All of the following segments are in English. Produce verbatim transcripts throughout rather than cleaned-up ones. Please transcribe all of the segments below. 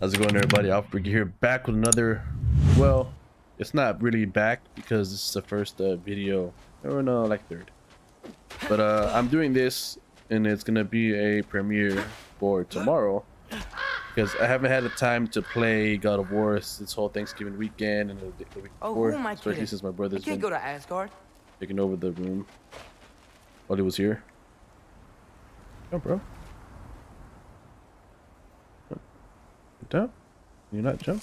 How's it going, everybody? AlphaRique here, back with another, well, it's not really back because this is the first uh, video, or no, like third. But uh, I'm doing this and it's going to be a premiere for tomorrow because I haven't had the time to play God of War this whole Thanksgiving weekend and the, the week before, oh, especially since my brother's I can't been go to Asgard. Taking over the room while he was here. Oh, bro. Jump? Can you not jump?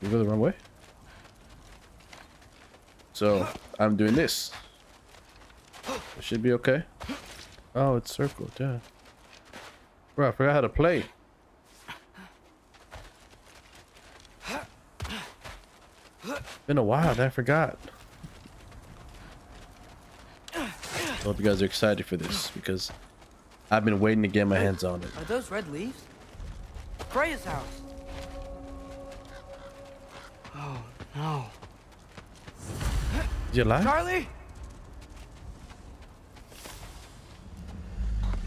You go the wrong way? So, I'm doing this. It should be okay. Oh, it's circled, yeah. Bro, I forgot how to play. Been a while, I forgot. I hope you guys are excited for this because I've been waiting to get my hands on it. Are those red leaves? Freya's house. Oh no. Did you lie? Charlie?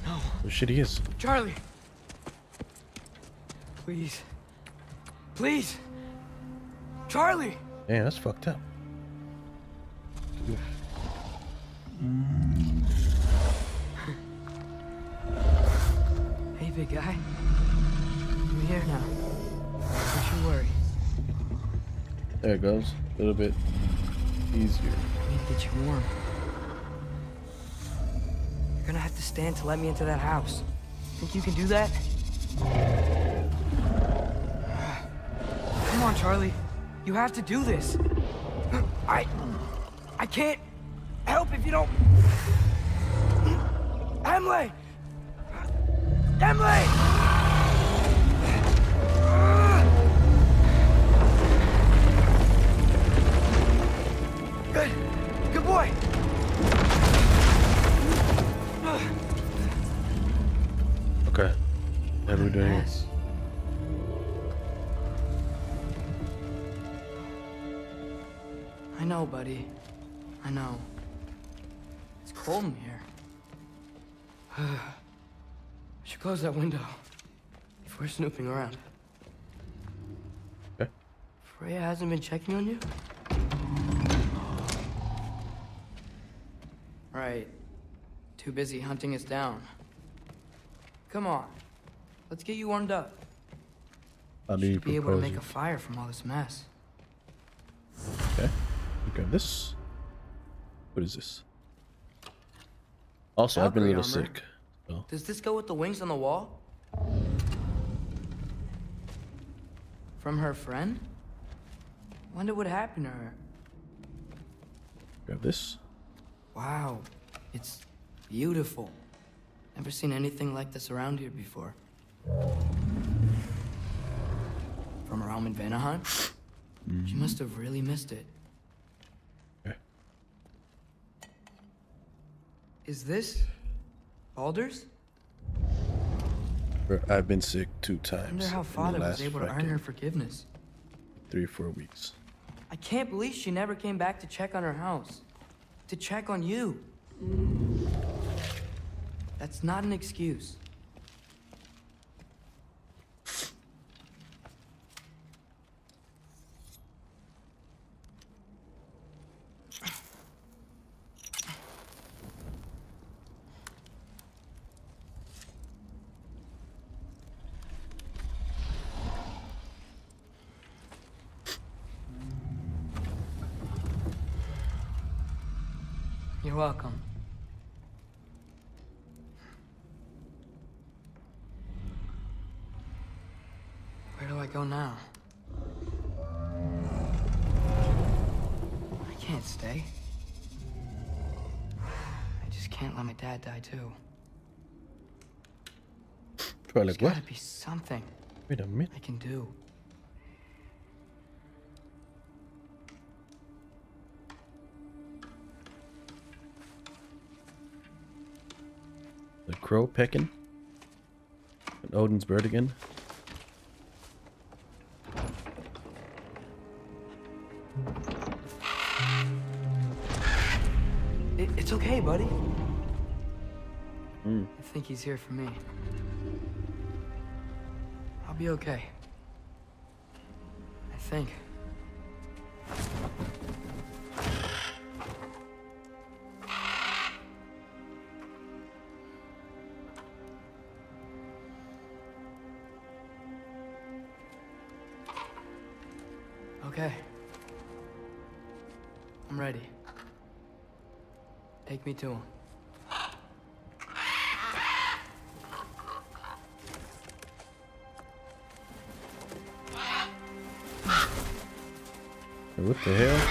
No. Oh shit, he is. Charlie. Please. Please. Charlie. Yeah, that's fucked up. Hey, big guy. I'm here now. Don't you worry. There it goes. A little bit easier. I need to get you warm. You're gonna have to stand to let me into that house. Think you can do that? Come on, Charlie. You have to do this. I... I can't help if you don't... Emily! Emily! Good. Good boy. Okay. What are we doing? Yes. I know, buddy. I know. It's cold in here. I should close that window if we're snooping around. Okay. Freya hasn't been checking on you? Right. Too busy hunting us down. Come on. Let's get you warmed up. I need to be able to make a fire from all this mess. Okay. We got this. What is this? Also, I've been a little sick. Oh. Does this go with the wings on the wall? From her friend? Wonder what happened to her. Grab this. Wow, it's beautiful. Never seen anything like this around here before. From her home in Vanaheim? Mm-hmm. She must have really missed it. Okay. Is this Baldur's? I've been sick two times. I wonder how Father was able to earn her forgiveness. Three or four weeks. I can't believe she never came back to check on her house. To check on you. That's not an excuse. You're welcome. Where do I go now? I can't stay. I just can't let my dad die too. There's like, gotta what? be something Wait a minute. I can do. The crow pecking. And Odin's bird again. It, it's okay, buddy. Mm. I think he's here for me. I'll be okay. I think. Okay. I'm ready. Take me to him. What the hell?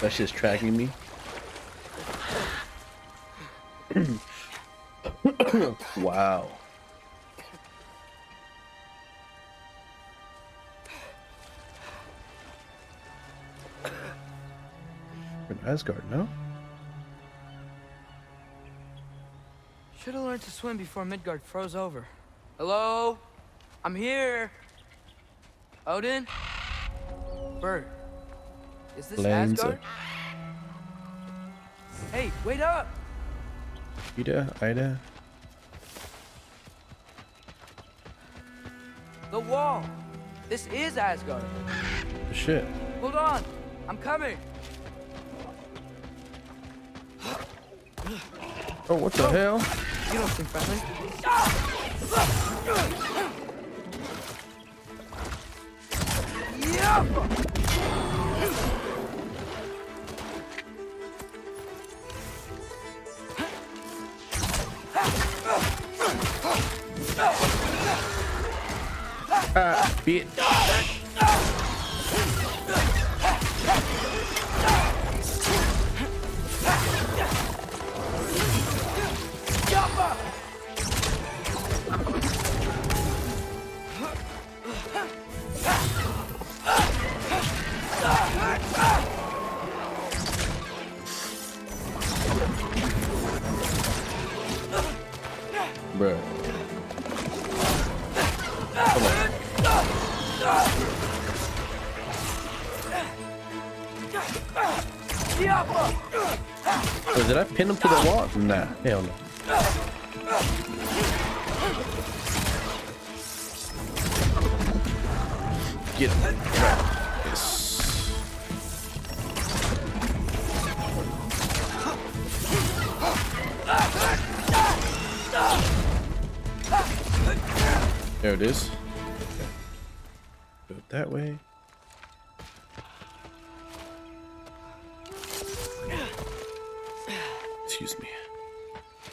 That's just tracking me. Wow. We're in Asgard, no? Should have learned to swim before Midgard froze over. Hello? I'm here. Odin? Bird. Is this Asgard? Hey, wait up! Ida, Ida. The wall! This is Asgard! Shit. Hold on! I'm coming! Oh, what the oh. hell? You don't seem friendly. Yup! Uh, bitch. Bruh. Oh, did I pin him to the wall? Nah, hell no. Get him. Yes. There it is. Go that way. Excuse me.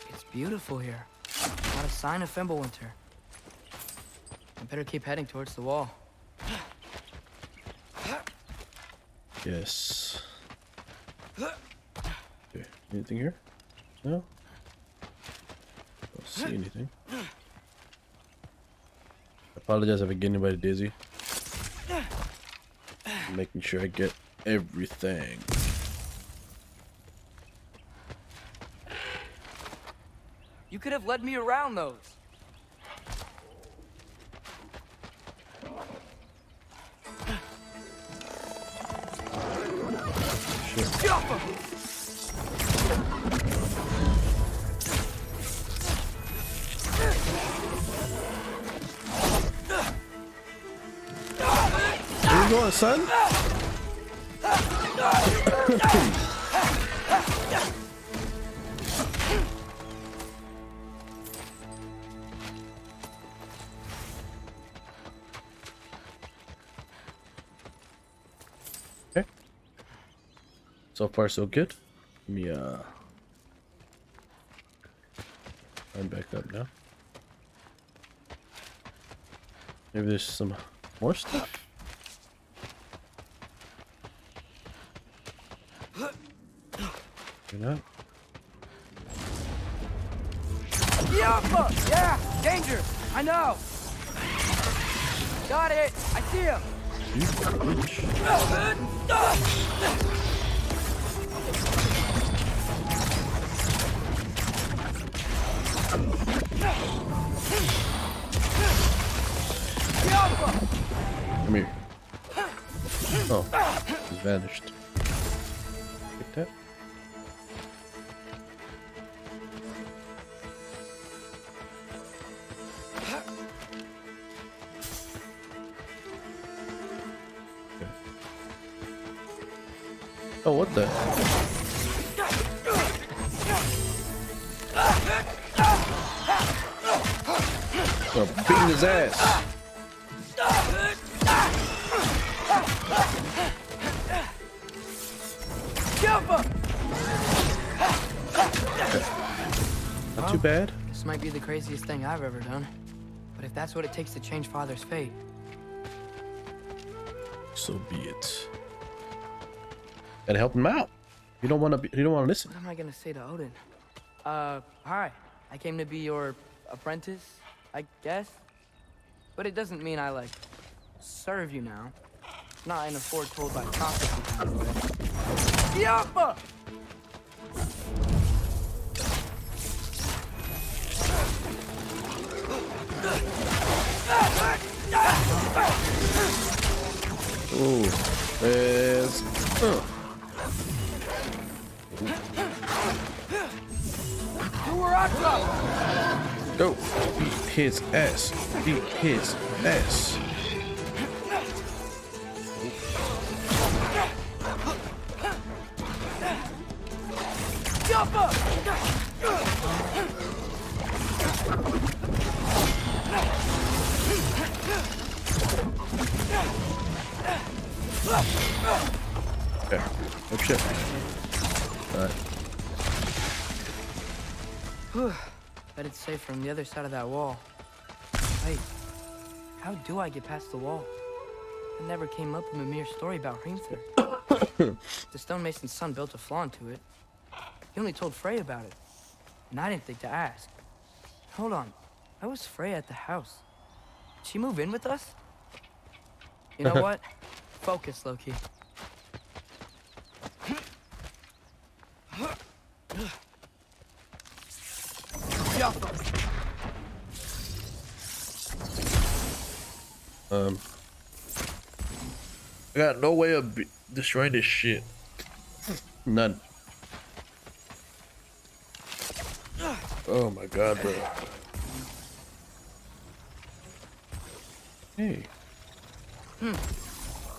It's beautiful here. Not a sign of Fimbulwinter. I better keep heading towards the wall. Yes. Okay. Anything here? No? Don't see anything. I apologize if I get anybody dizzy. I'm making sure I get everything. You could have led me around those. Shit. Where you going, son? So far, so good. Let me, uh... I'm back up now. Maybe there's some More stuff? You're not? Yeah, yeah, danger. I know. Got it. I see him. You bitch. Come here. Oh, he's vanished. Take that. Oh, what the? I'm beating his ass. Okay. Not too bad. Well, this might be the craziest thing I've ever done, but if that's what it takes to change Father's fate, so be it. Gotta help him out. You don't want to. Be, you don't want to listen. What am I gonna say to Odin? Uh, hi. I came to be your apprentice, I guess. But it doesn't mean I like serve you now. Not in a foretold by prophecy. Yappa! Oh, there's. Oh. Go beat his ass, beat his ass. Okay, oh shit. Alright. Bet it's safe from the other side of that wall. Wait, how do I get past the wall? It never came up in Mimir's story about Hrimthur. The stonemason's son built a flaw into it. He only told Frey about it, and I didn't think to ask. Hold on, how was Frey at the house? Did she move in with us? You know what? Focus, Loki. Um, I got no way of destroying this shit. None. Oh my god, bro. Hey. Hmm.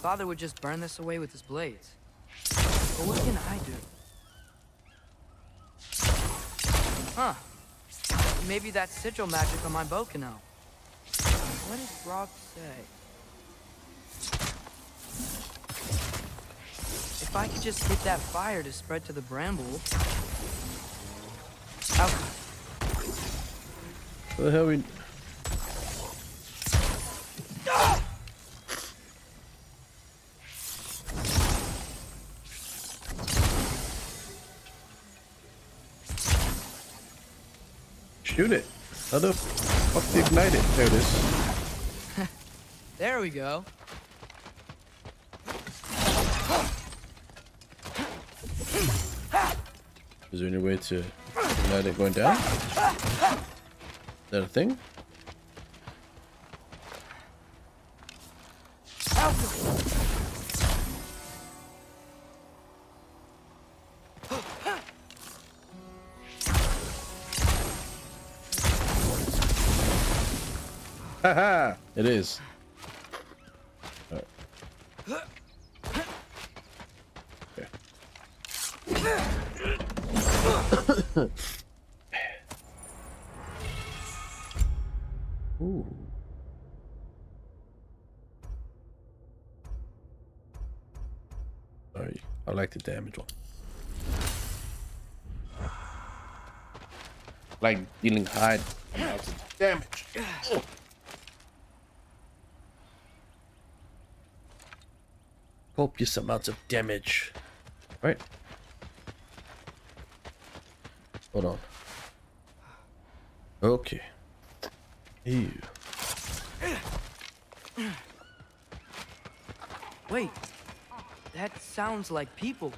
Father would just burn this away with his blades. But what can I do? Huh. Maybe that sigil magic on my bow can help. What does Brock say? If I could just hit that fire to spread to the bramble. How? What the hell we? Ah! Shoot it. How the fuck to ignite it? There it is. There we go. Is there any way to ignite it going down? Is that a thing? Haha! It is. Ooh. Sorry, I like the damage one. Like dealing high damage. Oh. copious amounts of damage. Right. Hold on. Okay. Ew. Wait. That sounds like people.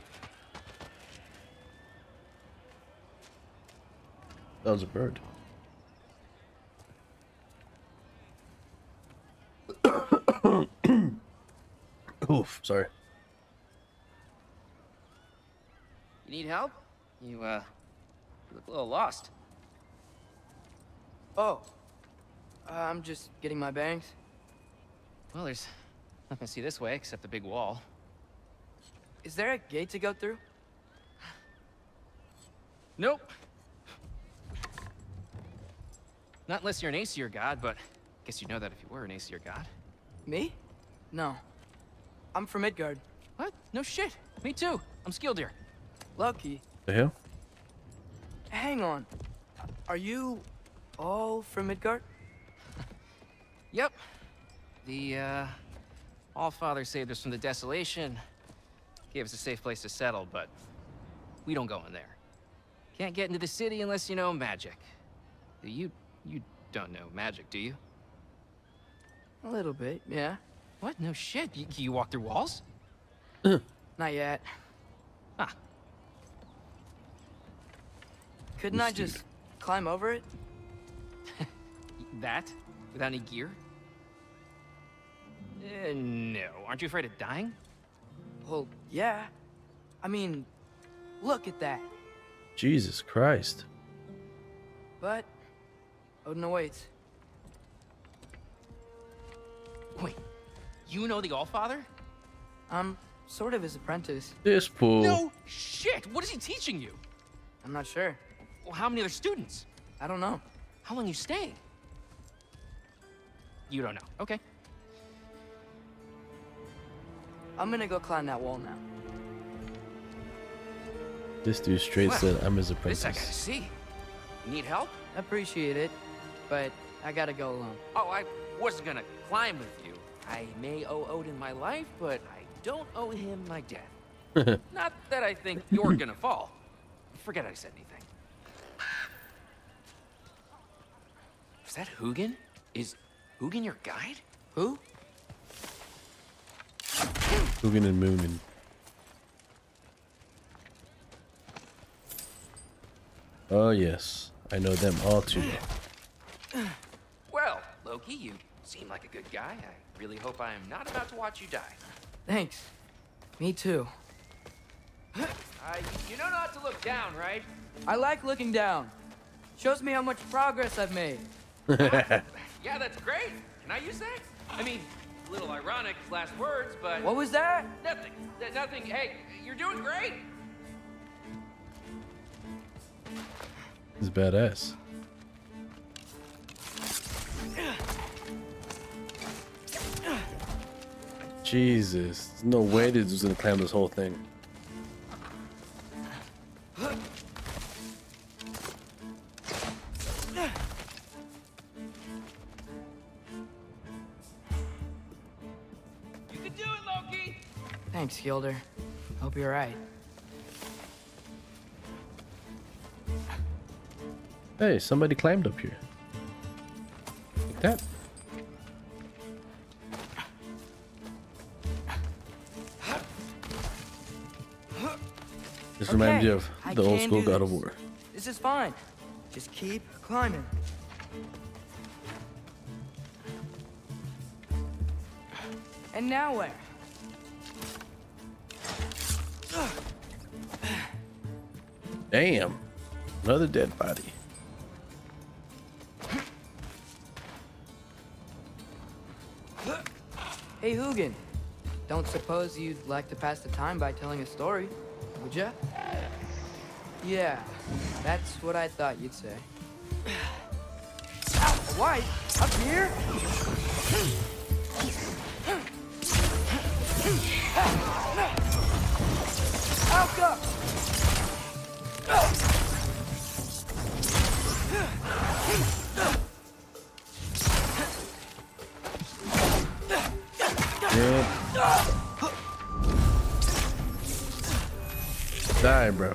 That was a bird. Oof, sorry. You need help? You, uh, you look a little lost. Oh. Uh, I'm just getting my bearings. Well, there's nothing to see this way except the big wall. Is there a gate to go through? Nope. Not unless you're an Aesir god, but I guess you'd know that if you were an Aesir god. Me? No. I'm from Midgard. What? No shit. Me too. I'm Skildeer. Lucky. The hell? Hang on. Are you all from Midgard? Yep. The, uh... Allfather saved us from the desolation. Gave us a safe place to settle, but we don't go in there. Can't get into the city unless you know magic. You... you don't know magic, do you? A little bit, yeah. What? No shit. You, you walk through walls? Not yet. Ah. Couldn't this I just dude. climb over it? That? Without any gear? Uh, no. Aren't you afraid of dying? Well, yeah. I mean, look at that. Jesus Christ. But Odin awaits. Wait. You know the Allfather? I'm sort of his apprentice. This pool. No shit! What is he teaching you? I'm not sure. Well, how many other students? I don't know. How long are you staying? You don't know. Okay. I'm gonna go climb that wall now. This dude straight well, said I'm his apprentice. This I gotta see. Need help? Appreciate it, but I gotta go alone. Oh, I wasn't gonna climb with you. I may owe Odin my life, but I don't owe him my death. Not that I think you're gonna fall. Forget I said anything. Is that Hugin? Is Hugin your guide? Who? Hugin and Munin. Oh yes, I know them all too well. Well, Loki, you seem like a good guy. I really hope I am not about to watch you die. Thanks. Me too. Uh, you know not to look down, right? I like looking down. Shows me how much progress I've made. Yeah, that's great. Can I use that? I mean, a little ironic last words, but... What was that? Nothing. Nothing. Hey, you're doing great. He's badass. Jesus, there's no way this was gonna climb this whole thing. You can do it, Loki! Thanks, Skildeer. Hope you're right. Hey, somebody climbed up here. Like that. This okay, reminds me of the I old school God of War. This is fine. Just keep climbing. And now where? Damn. Another dead body. Hey, Hugin. Don't suppose you'd like to pass the time by telling a story, would ya? Yeah, that's what I thought you'd say. Ow, why? Up here? Out up! Yep. die, bro.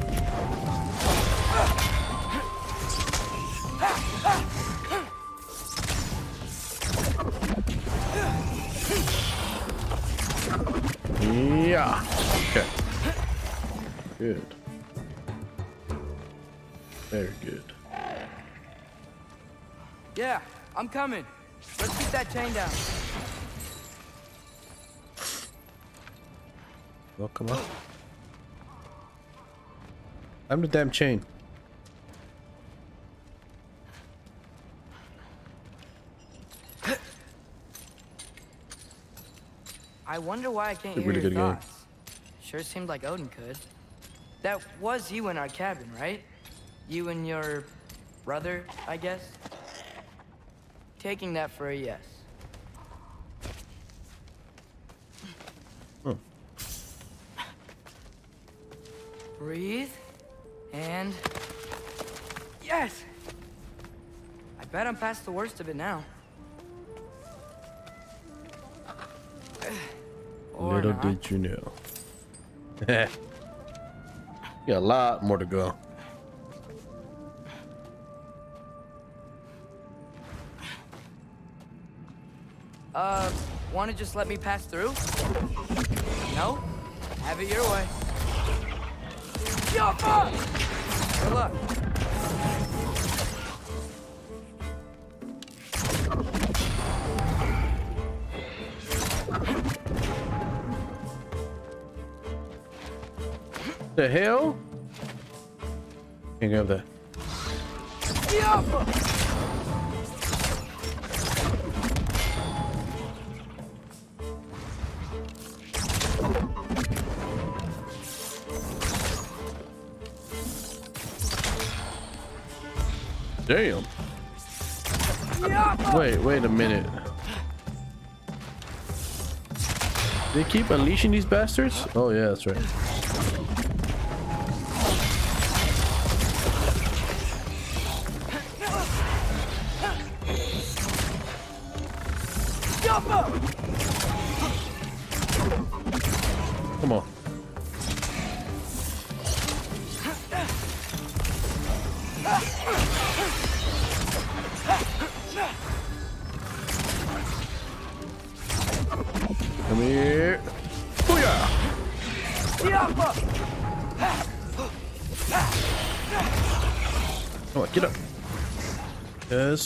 Yeah. Okay. Good. Very good. Yeah, I'm coming. Let's keep that chain down. Well, come on. I'm the damn chain. I wonder why I can't hear your thoughts. Sure seemed like Odin could. That was you in our cabin, right? You and your brother, I guess? Taking that for a yes. Oh. Breathe. And... yes! I bet I'm past the worst of it now. Or Little not. Did you know. Got a lot more to go. Uh, wanna just let me pass through? No? Have it your way. Jump up! Good luck. The hell? Can't go there. Jump! Damn. Wait, wait a minute. They keep unleashing these bastards? Oh yeah, that's right. Come on. Come here. Booyah! Come on, get up. Yes.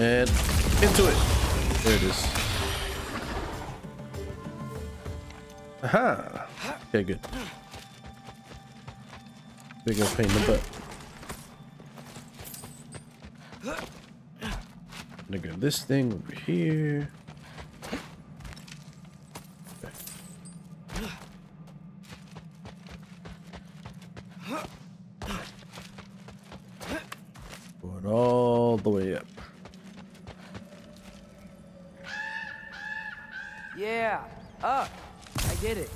And into it. There it is. Aha. Okay, good. Big old pain in the butt. I'm gonna go this thing over here. Okay. Going all the way up. Yeah, up. I get it.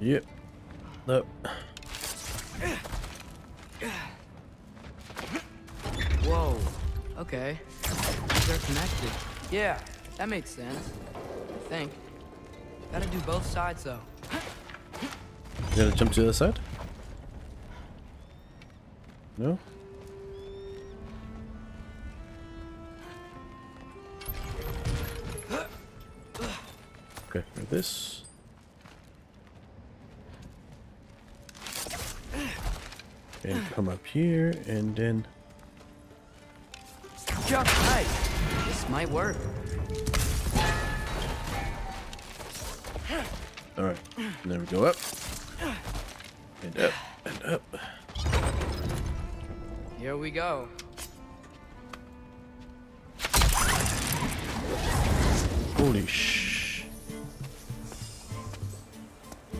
Yep. Nope. Whoa. Okay. They're connected. Yeah, that makes sense. I think. Gotta do both sides though. You gotta jump to the other side? No? Okay, like this. And come up here and then jump right. This might work. Alright, then we go up. And up and up. Here we go. Holy sh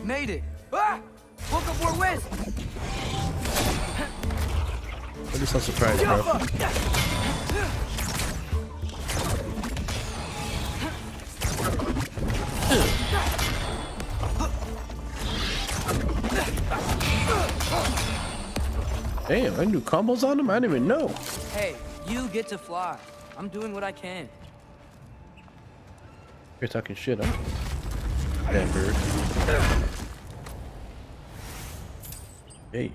made it. Ah! Look up where West. I'm just not surprised, bro. Damn, I knew combos on him? I didn't even know. Hey, you get to fly. I'm doing what I can. You're talking shit, huh? Damn bird. Hey.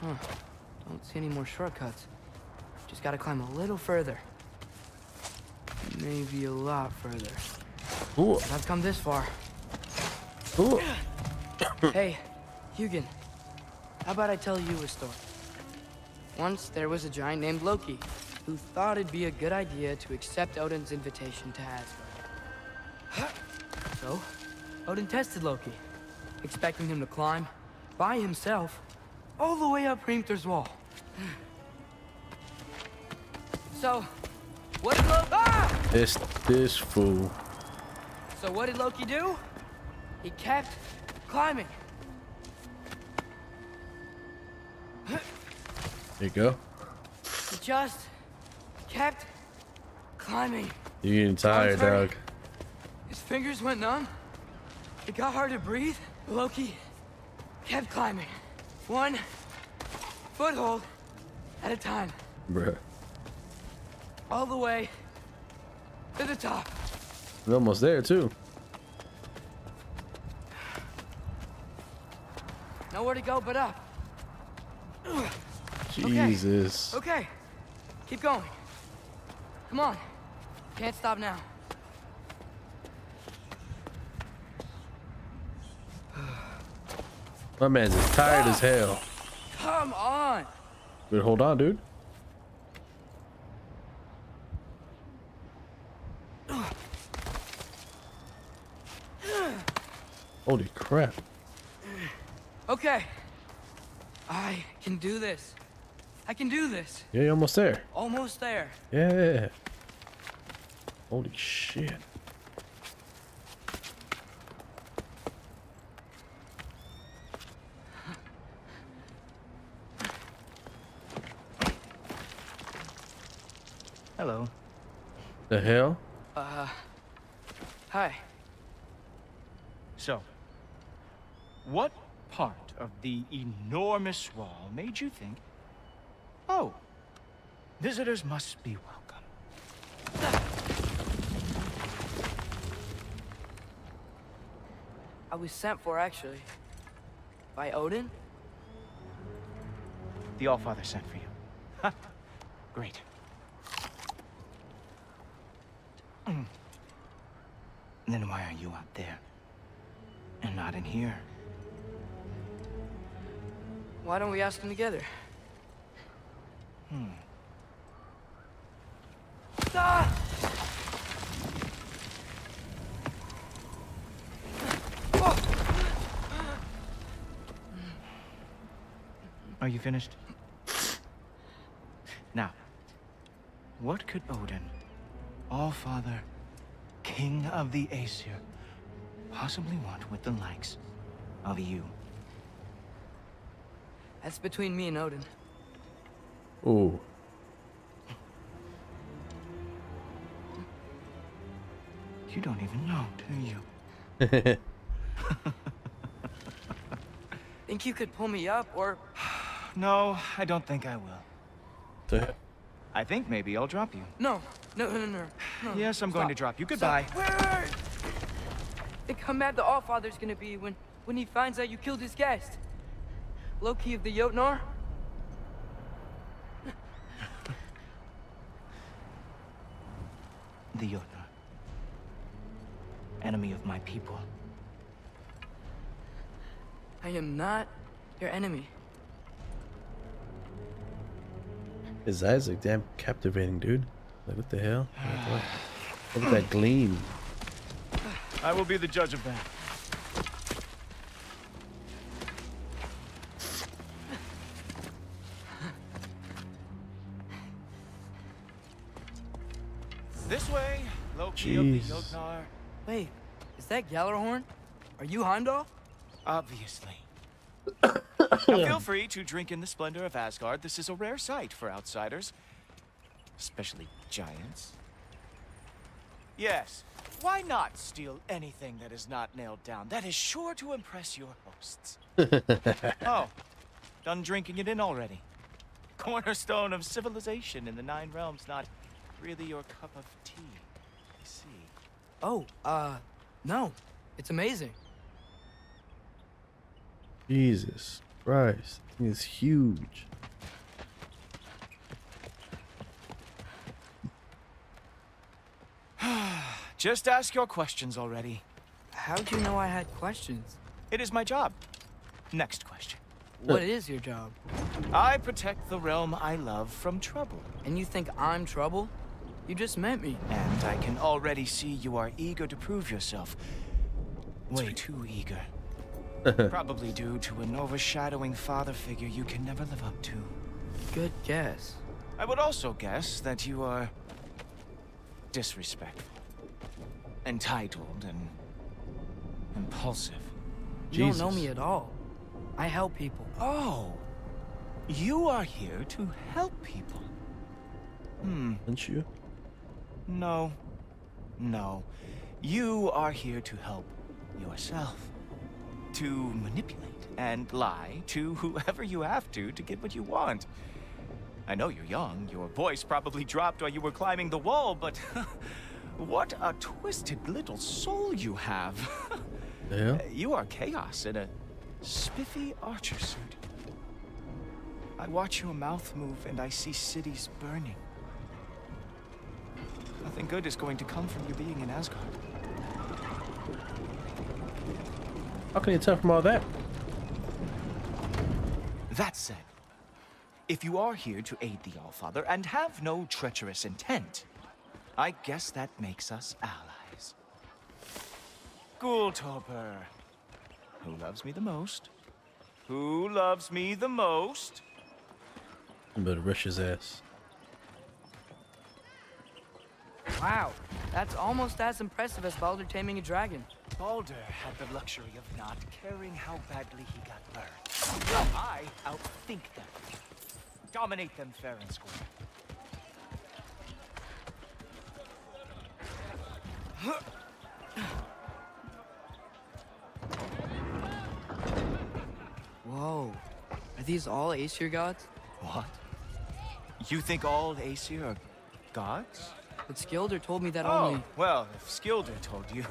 Huh. Don't see any more shortcuts. Just gotta climb a little further. Maybe a lot further. Ooh. I've come this far. Ooh. Hey, Hugin. How about I tell you a story? Once there was a giant named Loki who thought it'd be a good idea to accept Odin's invitation to Asgard. So, Odin tested Loki, expecting him to climb, by himself, all the way up Hrimthur's wall. So, what did Loki... Ah! This, this fool. So what did Loki do? He kept climbing. There you go. He just kept climbing. You're getting tired, dog. His fingers went numb. It got hard to breathe. Loki kept climbing. One foothold at a time. Bruh. All the way to the top. We're almost there, too. Nowhere to go but up. Jesus. Okay. Okay. Keep going. Come on. Can't stop now. My man's as tired as hell. Come on. But hold on, dude. Holy crap. Okay. I can do this. I can do this. Yeah, you're almost there. Almost there. Yeah. Holy shit. Hello. The hell? Uh, hi. So, what part of the enormous wall made you think, oh, visitors must be welcome? I was sent for, actually. By Odin? The Allfather sent for you. Ha! Great. Then why are you out there? And not in here? Why don't we ask them together? Hmm. Ah! Oh! Are you finished? Now, what could Odin, Allfather, King of the Aesir, possibly want with the likes of you? That's between me and Odin. Ooh. You don't even know, do you? Think you could pull me up, or... No, I don't think I will. I think maybe I'll drop you. No, no, no, no, no. Yes, I'm Stop. going to drop you. Goodbye. Where? Think how mad the Allfather's gonna be when, when he finds out you killed his guest. Loki of the Jotnar? The Jotnar. Enemy of my people. I am not your enemy. His eyes are damn captivating, dude. Like, what the hell? Look at that gleam. I will be the judge of that. This way. Loki of the Jotnar. Wait, is that Gjallarhorn? Are you Heimdall? Obviously. Now feel free to drink in the splendor of Asgard. This is a rare sight for outsiders, especially giants. Yes, why not steal anything that is not nailed down? That is sure to impress your hosts. Oh, done drinking it in already. Cornerstone of civilization in the Nine Realms, not really your cup of tea, I see. Oh, uh, no, it's amazing. Jesus Christ, it's huge. Just ask your questions already. How do you know I had questions? It is my job. Next question. What is your job? I protect the realm I love from trouble. And you think I'm trouble? You just met me. And I can already see you are eager to prove yourself. Way too eager. Probably due to an overshadowing father figure you can never live up to. Good guess. I would also guess that you are disrespectful, entitled, and impulsive. You Jesus. Don't know me at all. I help people. Oh, you are here to help people. Hmm. Aren't you? No. No. You are here to help yourself. To manipulate and lie to whoever you have to to get what you want. I know you're young. Your voice probably dropped while you were climbing the wall, but what a twisted little soul you have. Yeah. You are chaos in a spiffy archer suit. I watch your mouth move and I see cities burning. Nothing good is going to come from you being in Asgard. How can you tell from all that? That said, if you are here to aid the Allfather and have no treacherous intent, I guess that makes us allies. Gultorper. Who loves me the most? Who loves me the most? I'm about to rush his ass. Wow, that's almost as impressive as Baldur taming a dragon. Baldur had the luxury of not caring how badly he got burned. I outthink them. Dominate them fair and square. Whoa. Are these all Aesir gods? What? You think all Aesir are gods? But Skildeer told me that oh, only... well, if Skildeer told you...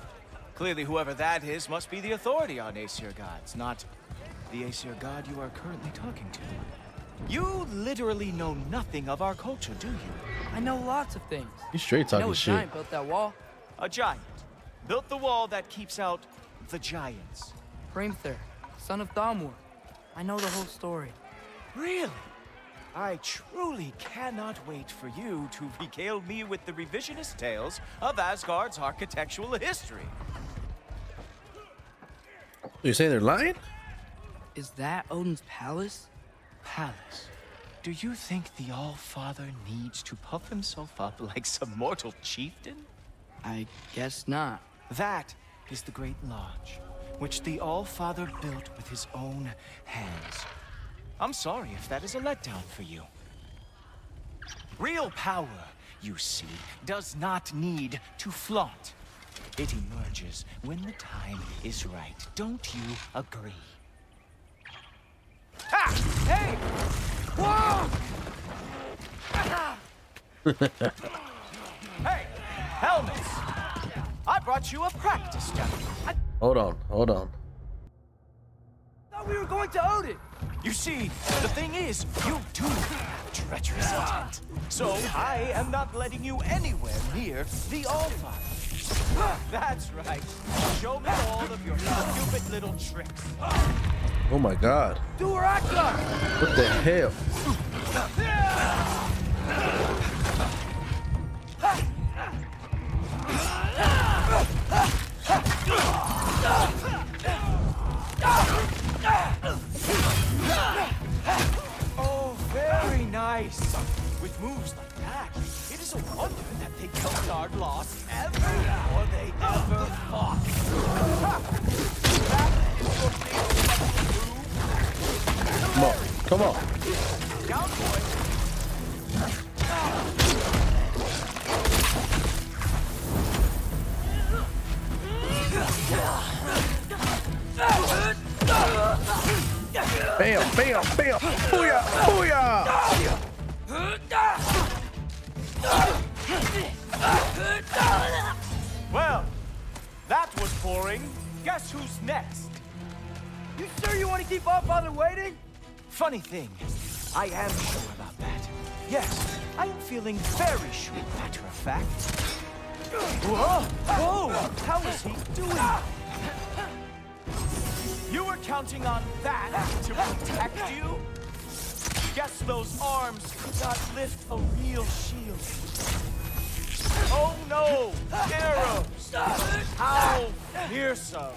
Clearly, whoever that is must be the authority on Aesir gods, not the Aesir god you are currently talking to. You literally know nothing of our culture, do you? I know lots of things. You straight talking shit. A giant built that wall. A giant built the wall that keeps out the giants. Hrimthur, son of Thamur. I know the whole story. Really? I truly cannot wait for you to regale me with the revisionist tales of Asgard's architectural history. You say they're lying? Is that Odin's palace? Palace? Do you think the Allfather needs to puff himself up like some mortal chieftain? I guess not. That is the Great Lodge, which the Allfather built with his own hands. I'm sorry if that is a letdown for you. Real power, you see, does not need to flaunt. It emerges when the time is right. Don't you agree? Ah! Hey! Whoa! Hey! Helmets! I brought you a practice jacket. I... Hold on, hold on. I thought we were going to Odin. You see, the thing is, you do have treacherous intent. So I am not letting you anywhere near the Allfather. That's right. Show me all of your stupid little tricks. Oh my god. Do her act up. What the hell? Oh, very nice. With moves like that, it is a wonder that they The Jotnar lost every war they ever fought. Come on, come on. Down, boy. Bam, bam, bam. Booyah, booyah. Well, that was boring. Guess who's next? You sure you want to keep our father waiting? Funny thing, I am sure about that. Yes, I am feeling very sure, matter of fact. Whoa! Whoa! How is he doing? You were counting on that to protect you? Guess those arms could not lift a real shield. Oh no! Arrows! How fearsome!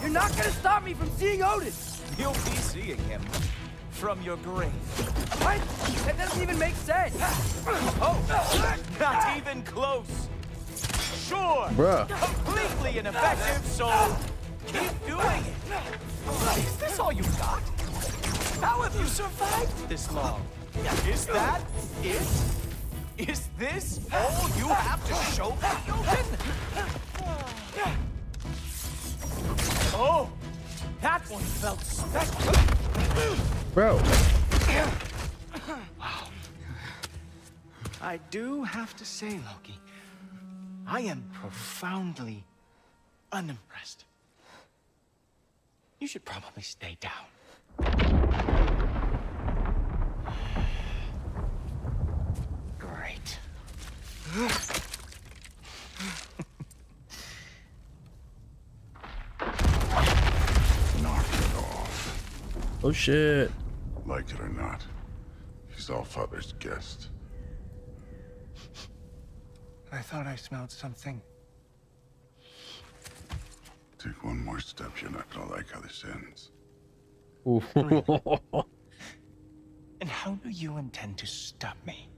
You're not gonna stop me from seeing Odin! You'll be seeing him from your grave. What? That doesn't even make sense! Oh! Not even close! Sure! Bruh. Completely ineffective, so keep doing it! Is this all you got? How have you survived this long? Is that it? Is this all you have to show me, Hugin? Oh, that one felt special. Bro. Wow. I do have to say, Loki, I am profoundly unimpressed. You should probably stay down. Knock it off. Oh shit. Like it or not, he's all father's guest. I thought I smelled something. Take one more step, you're not gonna like how this ends. And how do you intend to stop me?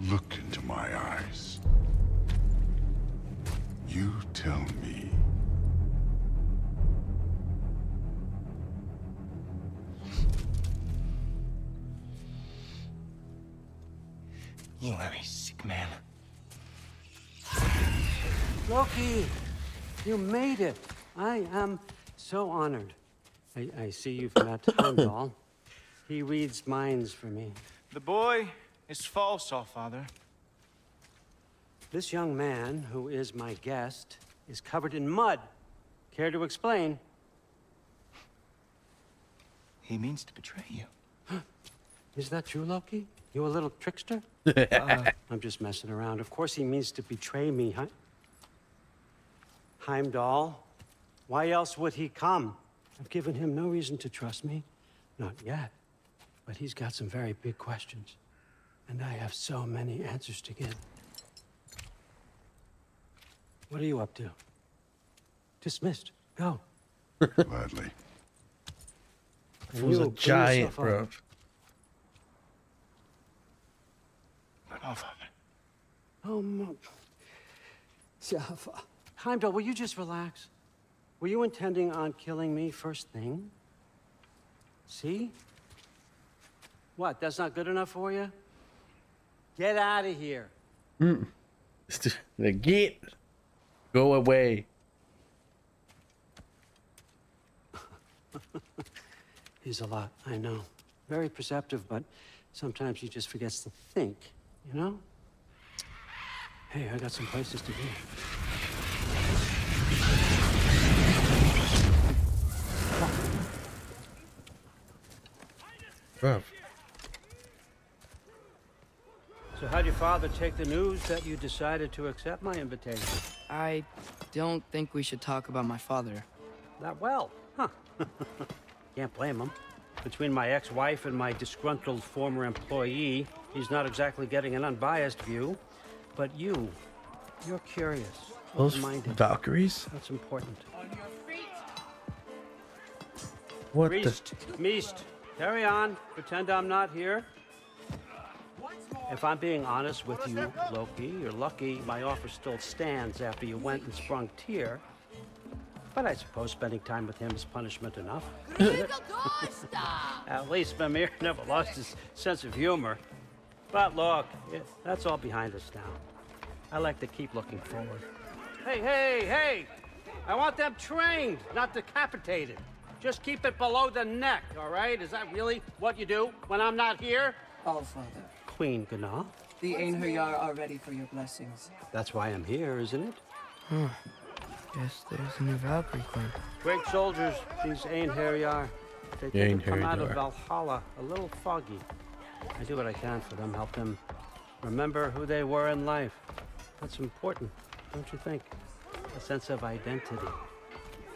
Look into my eyes. You tell me. You are a sick man. Loki, you made it. I am so honored. I, I see you've met Heimdall. He reads minds for me. The boy... It's false, our father. This young man, who is my guest, is covered in mud. Care to explain? He means to betray you. Is that you, Loki? You a little trickster? uh, I'm just messing around. Of course he means to betray me, huh? Heimdall, why else would he come? I've given him no reason to trust me. Not yet. But he's got some very big questions. And I have so many answers to give. What are you up to? Dismissed. Go. Gladly. It was a giant, bro. Oh, my... Heimdall, will you just relax? Were you intending on killing me first thing? See? What, that's not good enough for you? Get out of here. Mm. Get. Go away. He's a lot, I know. Very perceptive, but sometimes he just forgets to think, you know? Hey, I got some places to be. Wow. So how'd your father take the news that you decided to accept my invitation? I don't think we should talk about my father. Not well, huh? Can't blame him. Between my ex-wife and my disgruntled former employee, he's not exactly getting an unbiased view. But you, you're curious. Those Valkyries? That's important. On your feet. What the? Meest, carry on. Pretend I'm not here. If I'm being honest with you, Loki, you're lucky my offer still stands after you went and sprung Tyr. But I suppose spending time with him is punishment enough. At least Mimir never lost his sense of humor. But look, it, that's all behind us now. I like to keep looking forward. Hey, hey, hey! I want them trained, not decapitated. Just keep it below the neck, all right? Is that really what you do when I'm not here? Allfather. Queen Gná. The Einherjar are ready for your blessings. That's why I'm here, isn't it? Huh. Yes, there's a new Valkyrie queen. Great soldiers, these Einherjar. They can come out of Valhalla a little foggy. I do what I can for them, help them remember who they were in life. That's important, don't you think? A sense of identity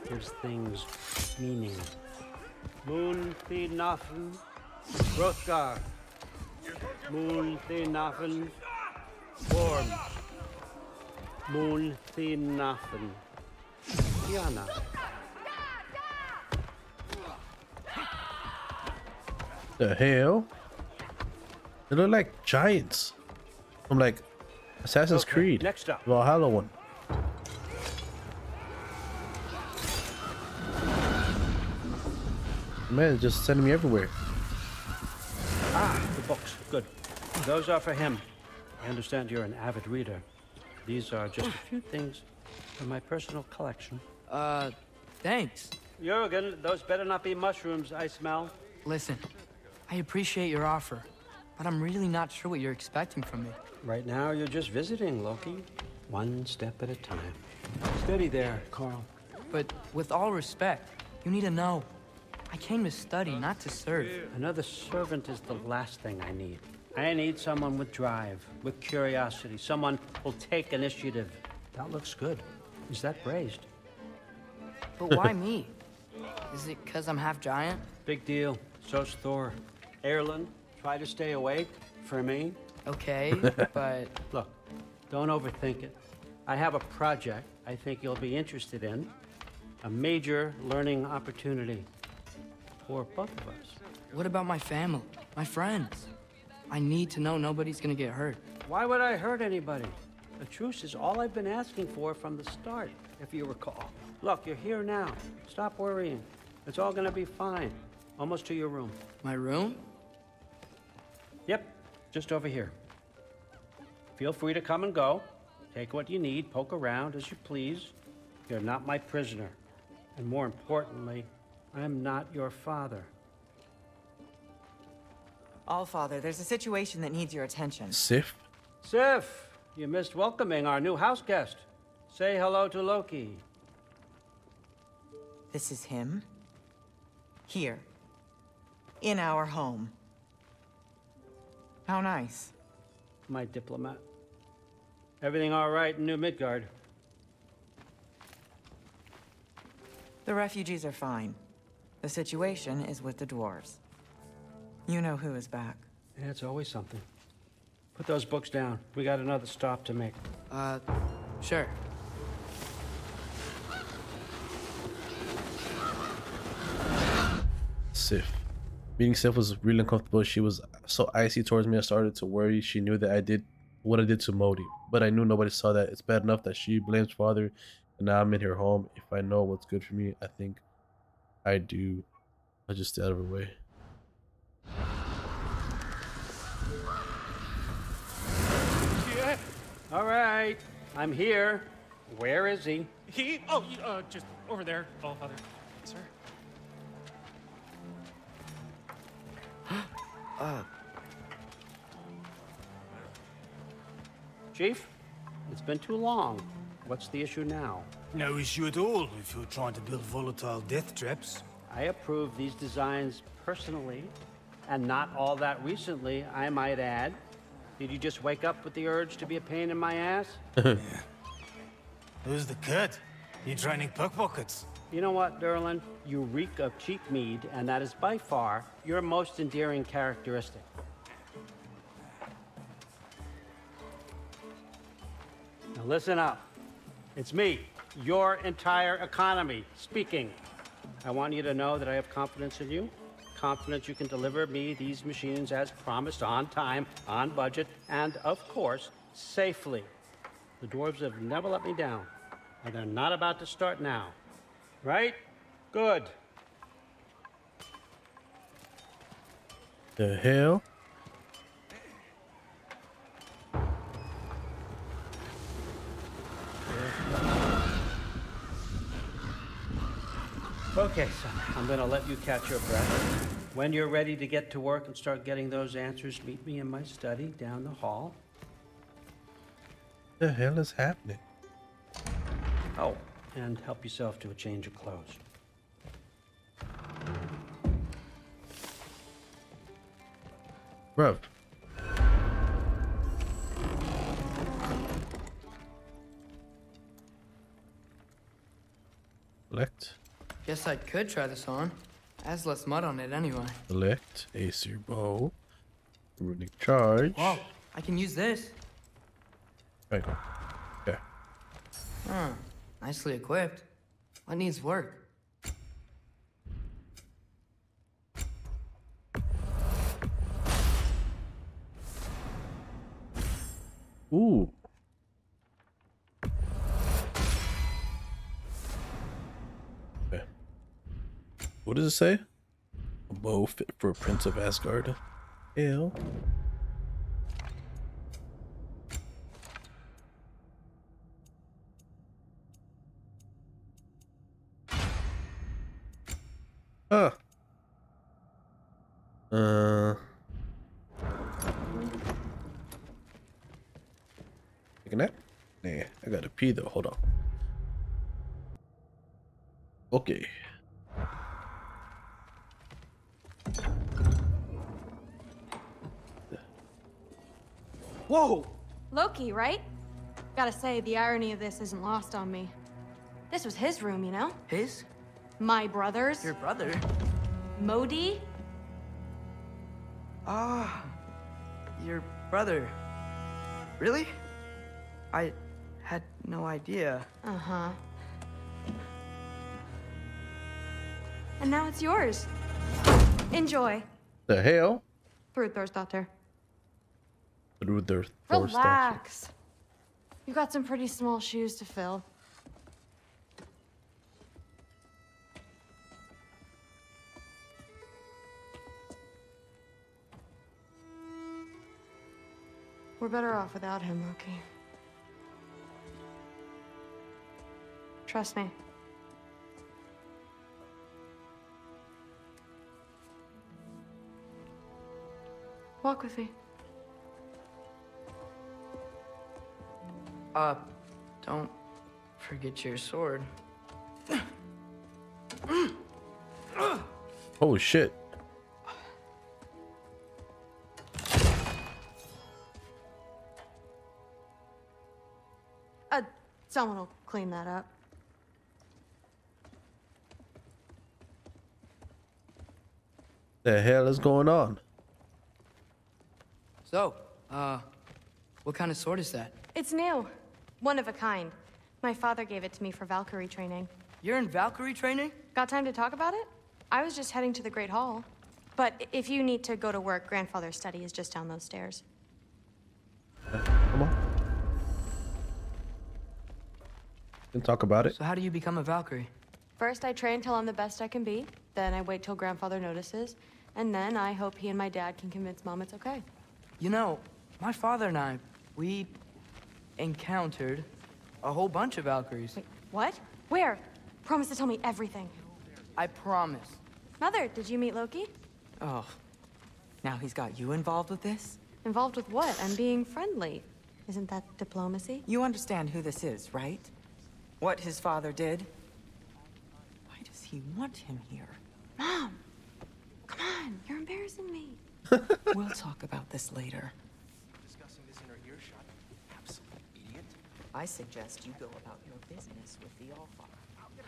gives things meaning. Moon the Nafen, Hrothgar. Moon the Nafen, Worm. Moon the Nafen, Diana. The hell? They look like giants. I'm like Assassin's okay, Creed. Next up, Valhalla one. Man, just sending me everywhere. Ah, the books. Good. Those are for him. I understand you're an avid reader. These are just a few things from my personal collection. Uh, thanks. Jürgen, those better not be mushrooms I smell. Listen, I appreciate your offer, but I'm really not sure what you're expecting from me. Right now, you're just visiting, Loki. One step at a time. Steady there, Carl. But with all respect, you need to know. I came to study, not to serve. Another servant is the last thing I need. I need someone with drive, with curiosity, someone who'll take initiative. That looks good. Is that braised? But why me? Is it because I'm half giant? Big deal. So's Thor. Erlen, try to stay awake for me. Okay, but... Look, don't overthink it. I have a project I think you'll be interested in. A major learning opportunity. Or both of us. What about my family? My friends? I need to know nobody's gonna get hurt. Why would I hurt anybody? A truce is all I've been asking for from the start, if you recall. Look, you're here now. Stop worrying. It's all gonna be fine. Almost to your room. My room? Yep, just over here. Feel free to come and go. Take what you need, poke around as you please. You're not my prisoner. And more importantly, I'm not your father. Allfather, there's a situation that needs your attention. Sif? Sif! You missed welcoming our new house guest. Say hello to Loki. This is him? Here. In our home. How nice. My diplomat. Everything all right in New Midgard? The refugees are fine. The situation is with the dwarves. You know who is back. Yeah, it's always something. Put those books down. We got another stop to make. Uh, sure. Sif. Meeting Sif was really uncomfortable. She was so icy towards me. I started to worry. She knew that I did what I did to Modi, but I knew nobody saw that. It's bad enough that she blames father, and now I'm in her home. If I know what's good for me, I think I do. I just stay out of her way. Yeah. All right, I'm here. Where is he? He? Oh, you, uh, just over there, Allfather. Yes, sir. uh. Chief, it's been too long. What's the issue now? No issue at all if you're trying to build volatile death traps. I approve these designs personally, and not all that recently, I might add. Did you just wake up with the urge to be a pain in my ass? Yeah. Who's the cut? You're draining pickpockets. You know what, Derlin? You reek of cheap mead, and that is by far your most endearing characteristic. Now listen up. It's me, your entire economy, speaking. I want you to know that I have confidence in you, confidence you can deliver me these machines as promised, on time, on budget, and, of course, safely. The dwarves have never let me down, and they're not about to start now. Right? Good. The hell? Okay, so I'm gonna let you catch your breath. When you're ready to get to work and start getting those answers, meet me in my study down the hall. The hell is happening? Oh, and help yourself to a change of clothes. Bro. Select. Guess I could try this on. Has less mud on it anyway. Select Aesir bow. Runic charge. Wow, I can use this. Right. Yeah. Huh. Nicely equipped. What needs work? Ooh. Okay. What does it say? A bow fit for a prince of Asgard. Hell. Huh. Uh. That? Nah, I gotta pee though. Hold on. Okay. Whoa! Loki, right? Gotta say, the irony of this isn't lost on me. This was his room, you know? His? My brother's. Your brother? Modi? Ah, oh, your brother. Really? I had no idea. Uh-huh. And now it's yours. Enjoy. The hell? Through Thor's daughter. Through Thor's daughter. Relax. You got some pretty small shoes to fill. We're better off without him, Loki. Trust me. Walk with me. Uh, don't forget your sword. Holy shit. Uh, someone will clean that up. The hell is going on? So, uh, what kind of sword is that? It's new. One of a kind. My father gave it to me for Valkyrie training. You're in Valkyrie training? Got time to talk about it? I was just heading to the Great Hall. But if you need to go to work, Grandfather's study is just down those stairs. Uh, come on. We can talk about it. So how do you become a Valkyrie? First, I train till I'm the best I can be. Then I wait till Grandfather notices. And then I hope he and my dad can convince Mom it's okay. You know, my father and I, we encountered a whole bunch of Valkyries. Wait, what? Where? Promise to tell me everything. I promise. Mother, did you meet Loki? Oh, now he's got you involved with this? Involved with what? I'm being friendly. Isn't that diplomacy? You understand who this is, right? What his father did? Why does he want him here? Mom, come on, you're embarrassing me. We'll talk about this later. Discussing this in her earshot, absolute idiot. I suggest you go about your business with the AlphaRique.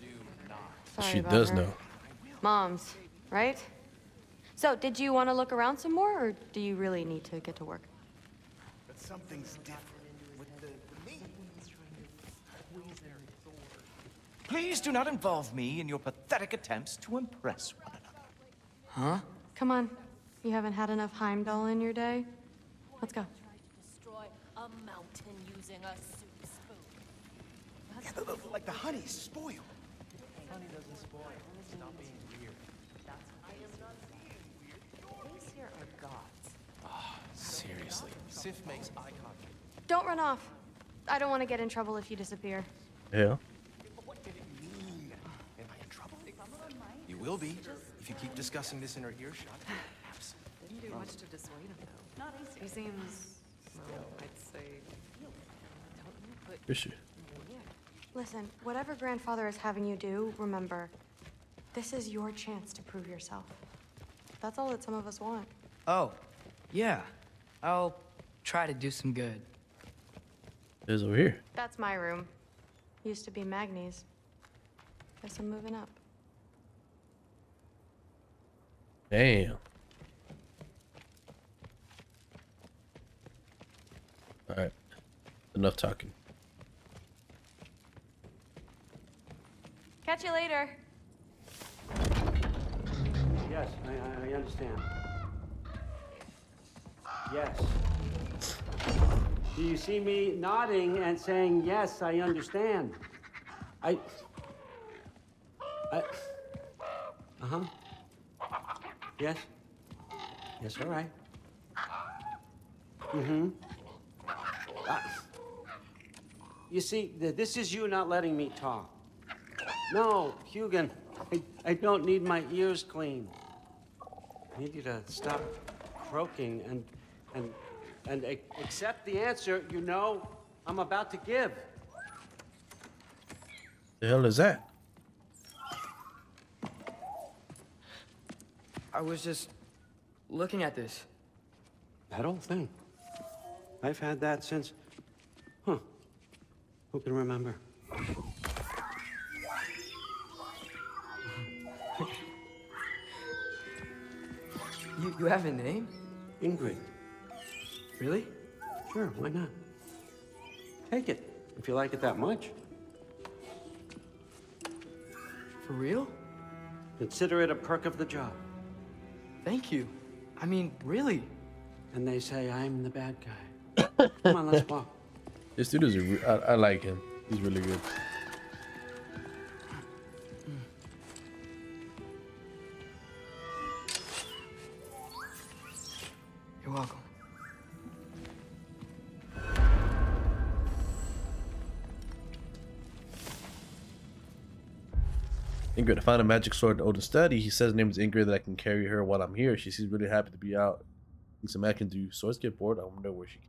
Do not. She does know. Moms, right? So, did you want to look around some more, or do you really need to get to work? But something's different with the me. Please do not involve me in your pathetic attempts to impress one another. Huh? Come on. You haven't had enough Heimdall in your day? Let's go. Yeah, the, the, like the honey spoiled. Honey doesn't spoil. Stop being weird. That's I am not weird. These here are gods. Ah, seriously. Sif makes eye contact. Don't run off. I don't want to get in trouble if you disappear. Yeah. What did it mean? Am I in trouble? You will be if you keep discussing this in her earshot. Absolutely. Didn't do much to dissuade him though. Not easy. He seems. Well, I'd say. Is she? Listen, whatever grandfather is having you do, remember, this is your chance to prove yourself. That's all that some of us want. Oh, yeah. I'll try to do some good. It is over here. That's my room. Used to be Magni's. Guess I'm moving up. Damn. All right. Enough talking. Catch you later. Yes, I, I understand. Yes. Do you see me nodding and saying, yes, I understand? I... I... Uh-huh. Yes. Yes, all right. Mm-hmm. Uh, you see, this is you not letting me talk. No, Hugin, I, I don't need my ears clean. I need you to stop croaking and, and, and a accept the answer you know I'm about to give. The hell is that? I was just looking at this. That old thing. I've had that since... Huh. Who can remember? You, you have a name? Ingrid. Really? Sure, why not? Take it, if you like it that much. For real? Consider it a perk of the job. Thank you. I mean, really. And they say I'm the bad guy. Come on, let's walk. This dude is a, I, I like him. He's really good. You're welcome. Ingrid, I found a magic sword in Odin's study. He says his name is Ingrid, that I can carry her while I'm here. She seems really happy to be out. Thinks a man can do. Swords get bored. I wonder where she can.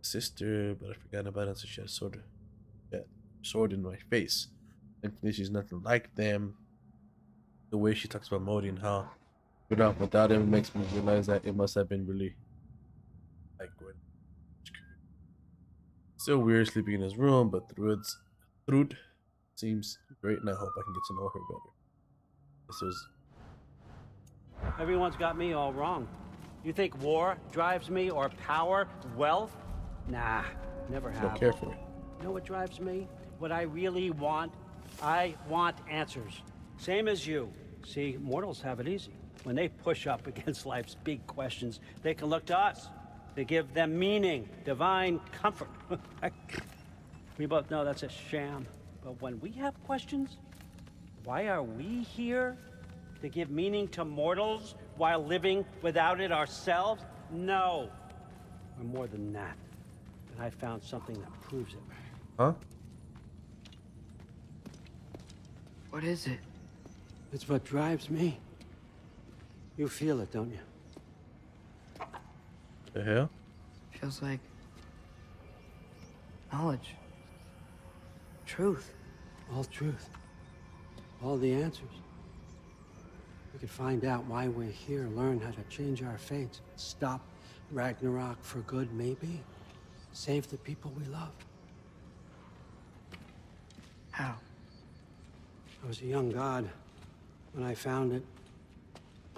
Sister, but I forgot about it, so she had a sword, yeah, sword in my face. Thankfully, she's nothing like them. The way she talks about Modi and how good off without him makes me realize that it must have been really like when still weird sleeping in his room, but Thrud's Thrud seems great, and I hope I can get to know her better. This is everyone's got me all wrong. You think war drives me or power, wealth? Nah, never have. Don't care for it. You know what drives me? What I really want? I want answers. Same as you. See, mortals have it easy. When they push up against life's big questions, they can look to us. They give them meaning, divine comfort. We both know that's a sham. But when we have questions, why are we here? To give meaning to mortals while living without it ourselves? No. We're more than that. And I found something that proves it. Huh? What is it? It's what drives me. You feel it, don't you? The hell? Feels like... knowledge. Truth. All truth. All the answers. We could find out why we're here, learn how to change our fates, stop Ragnarok for good, maybe. Save the people we love. How? I was a young god when I found it.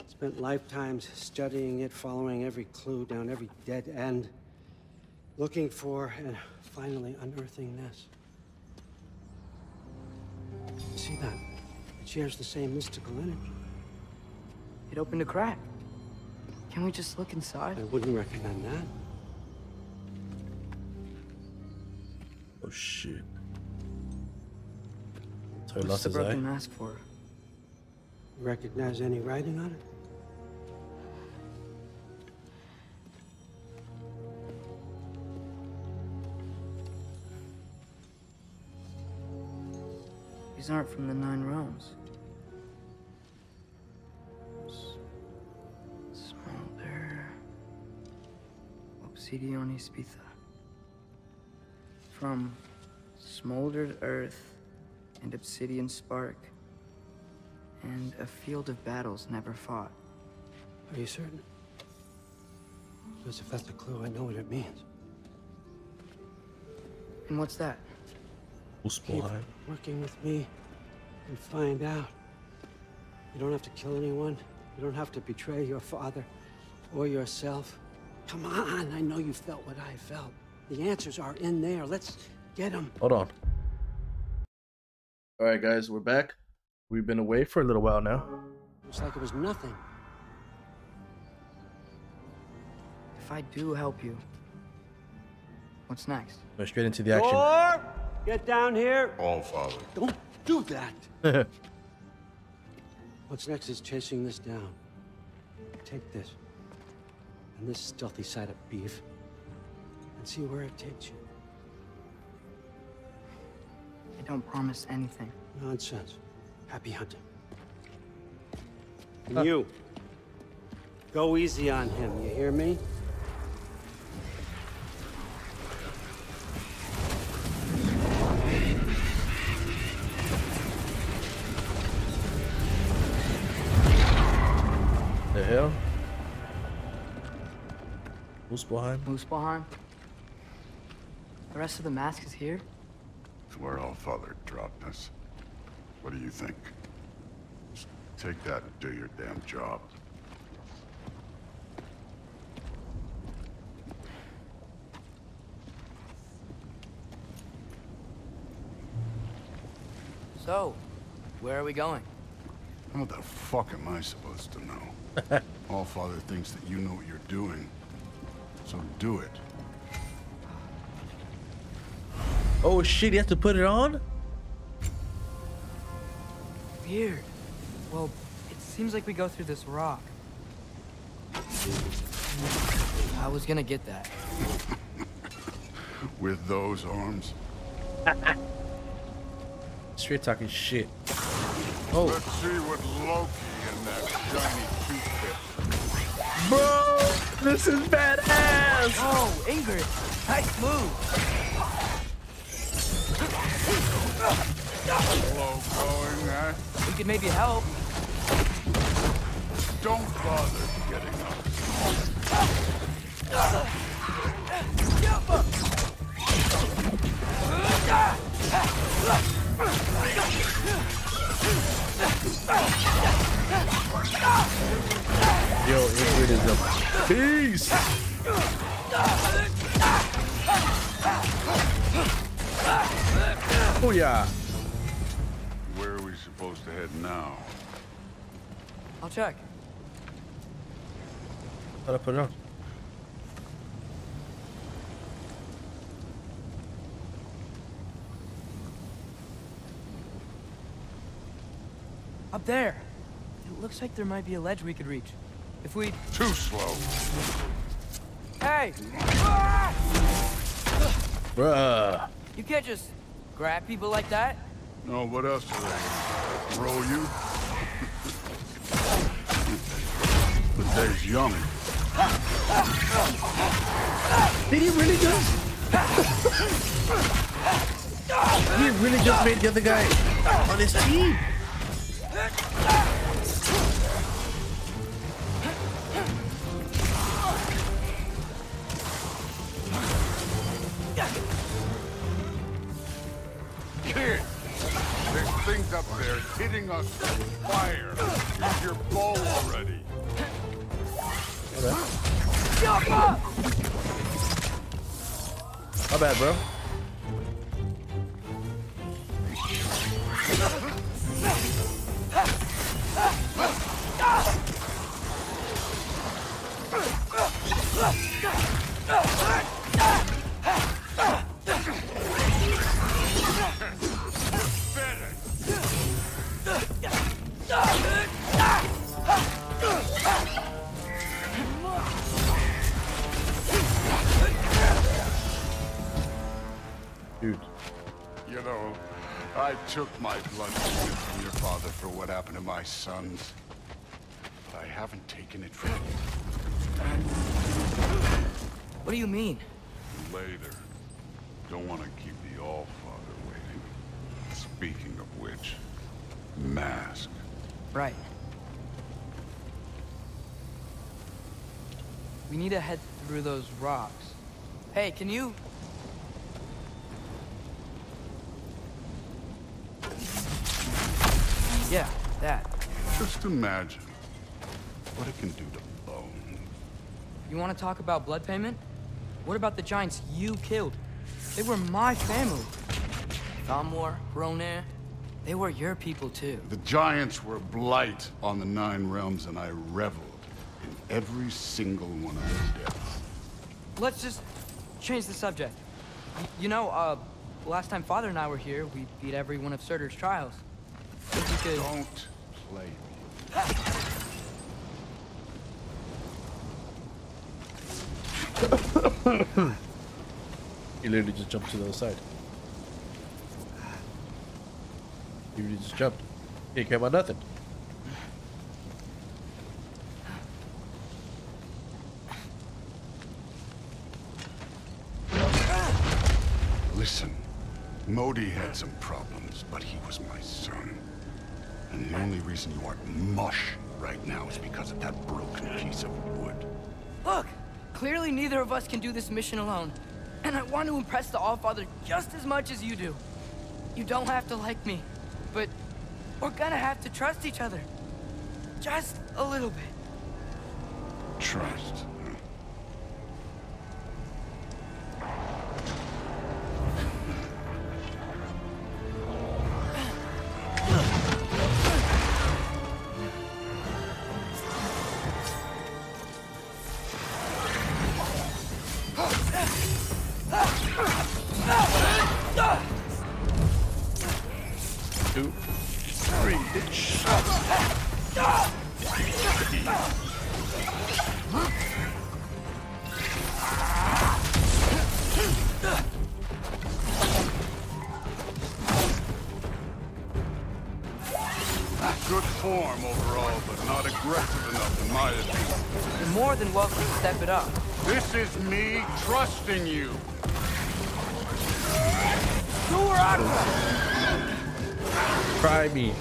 Spent lifetimes studying it, following every clue down every dead end, looking for and finally unearthing this. You see that? It shares the same mystical energy. It opened a crack. Can we just look inside? I wouldn't recommend that. Oh shit. So what's the broken mask for? You recognize any writing on it? These aren't from the Nine Realms. Smolder. Obsidione Spitha. From smoldered earth and obsidian spark. And a field of battles never fought. Are you certain? Because if that's a clue, I know what it means. And what's that? Keep working with me and find out. You don't have to kill anyone. You don't have to betray your father or yourself. Come on, I know you felt what I felt. The answers are in there. Let's get them. Hold on. All right, guys, we're back. We've been away for a little while now. It's like it was nothing. If I do help you, what's next? Go straight into the action. Or get down here! Oh, Father. Don't do that! What's next is chasing this down. Take this. And this stealthy side of beef. And see where it takes you. I don't promise anything. Nonsense. Happy hunting. And uh. you. Go easy on him, you hear me? Muspelheim. Muspelheim. The rest of the mask is here? It's where Allfather dropped us. What do you think? Just take that and do your damn job. So, where are we going? How the fuck am I supposed to know? Allfather thinks that you know what you're doing. So do it. Oh shit, you have to put it on? Weird. Well, it seems like we go through this rock. I was gonna get that. With those arms. Straight talking shit. Oh. Let's see what Loki and that shiny toothpick. Bro! This is badass! Oh, Ingrid! Nice move! Slow going, huh? We could maybe help. Don't bother getting up. Yo, Ingrid is up. Peace! Oh yeah. Where are we supposed to head now? I'll check. Gotta put it on. Up there. It looks like there might be a ledge we could reach. If we... Too slow. Hey! Bruh. You can't just grab people like that. No, what else are they? Roll you? The day's young. Did he really just... He really just made the other guy on his team. Up there hitting us with fire. Use your bow already. Jump up! How bad, bro? took my blood from your father for what happened to my sons. But I haven't taken it from you. What do you mean? Later. Don't want to keep the All-Father waiting. Speaking of which, mask. Right. We need to head through those rocks. Hey, can you... Yeah, that. Just imagine what it can do to bone. You want to talk about blood payment? What about the giants you killed? They were my family. Thamur, Hrimthur, they were your people too. The giants were a blight on the Nine Realms, and I reveled in every single one of their deaths. Let's just change the subject. Y you know, uh, last time Father and I were here, we beat every one of Surtr's trials. Could... Don't play me. He literally just jumped to the other side. He really just jumped. He didn't care about nothing. Listen, Modi had some problems, but he was my son. And the only reason you aren't mush right now is because of that broken piece of wood. Look, clearly neither of us can do this mission alone. And I want to impress the All-Father just as much as you do. You don't have to like me, but we're gonna have to trust each other. Just a little bit. Trust. Trusting you. Try me.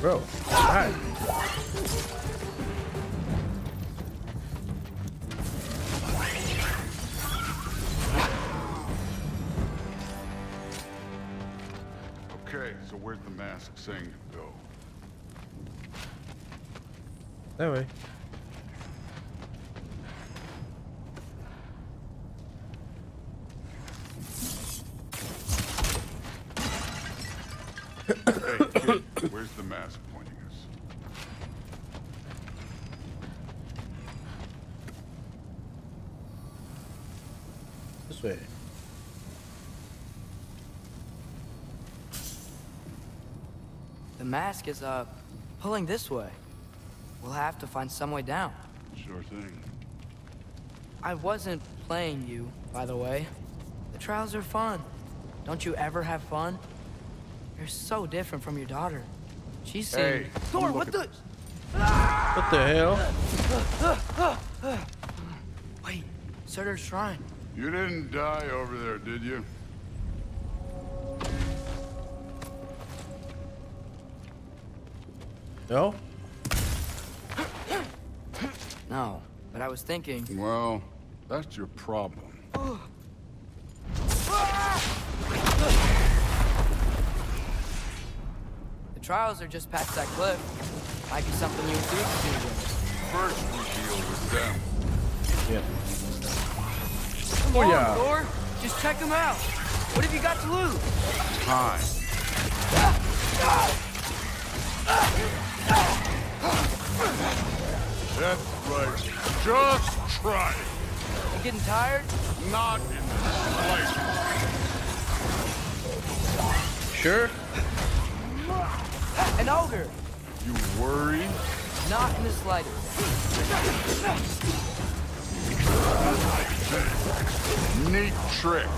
Bro, hi. Saying to go that way. Hey, kid, where's the mask pointing us? This way. The mask is, uh, pulling this way. We'll have to find some way down. Sure thing. I wasn't playing you, by the way. The trials are fun. Don't you ever have fun? You're so different from your daughter. She's saying... Hey, Thor, what the... What the hell? Wait, Surtr's shrine. You didn't die over there, did you? No? No, but I was thinking... Well, that's your problem. The trials are just past that cliff. Might be something you would do with. First we deal with them. Yeah. Come on, Thor. Just check them out. What have you got to lose? Time. That's right. Just try it. You getting tired? Not in the Sure. An ogre. You worry? Not in the slightest. Neat trick.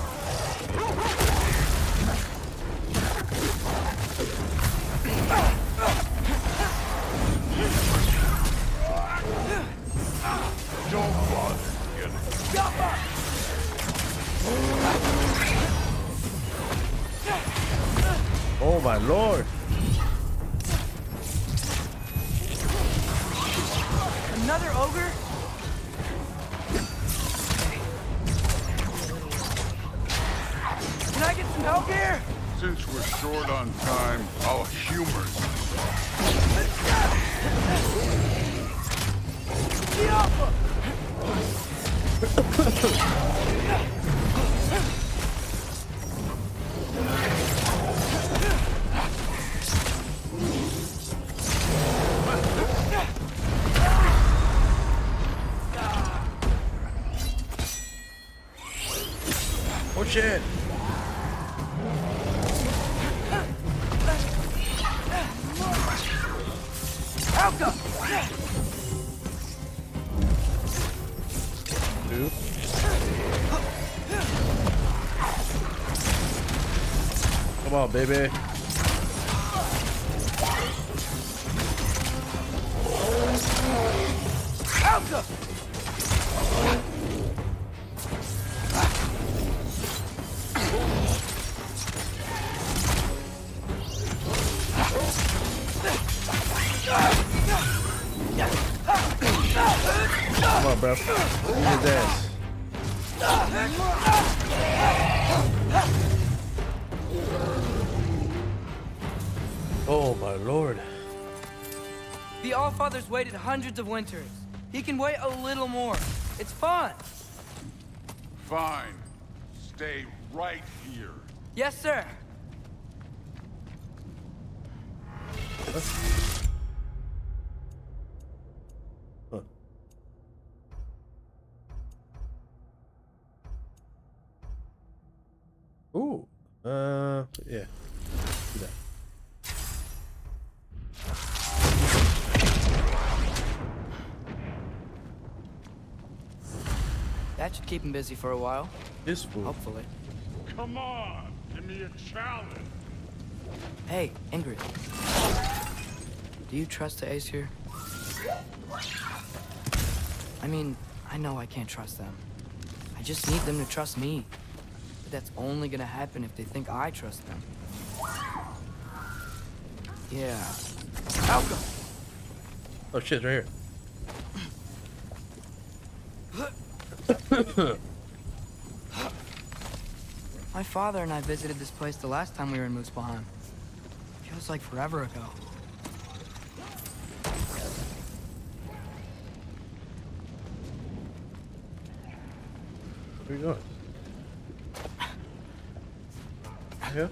Don't bother. Jump up. Oh my lord. Another ogre? Can I get some help here? Since we're short on time, I'll humor you. Get off! Oh shit. Baby. Come on, bro. Look at this. Oh my lord. The Allfather's waited hundreds of winters. He can wait a little more. It's fun. Fine. Stay right here. Yes, sir. Huh? Huh. Ooh. Uh, yeah. Do that. That should keep him busy for a while. This will. Hopefully. Come on! Give me a challenge! Hey, Ingrid. Do you trust the Aesir? I mean, I know I can't trust them. I just need them to trust me. But that's only gonna happen if they think I trust them. Yeah. Alka! Oh shit, right here. My father and I visited this place the last time we were in Muspelheim. Feels like forever ago. Where are you going? Yeah.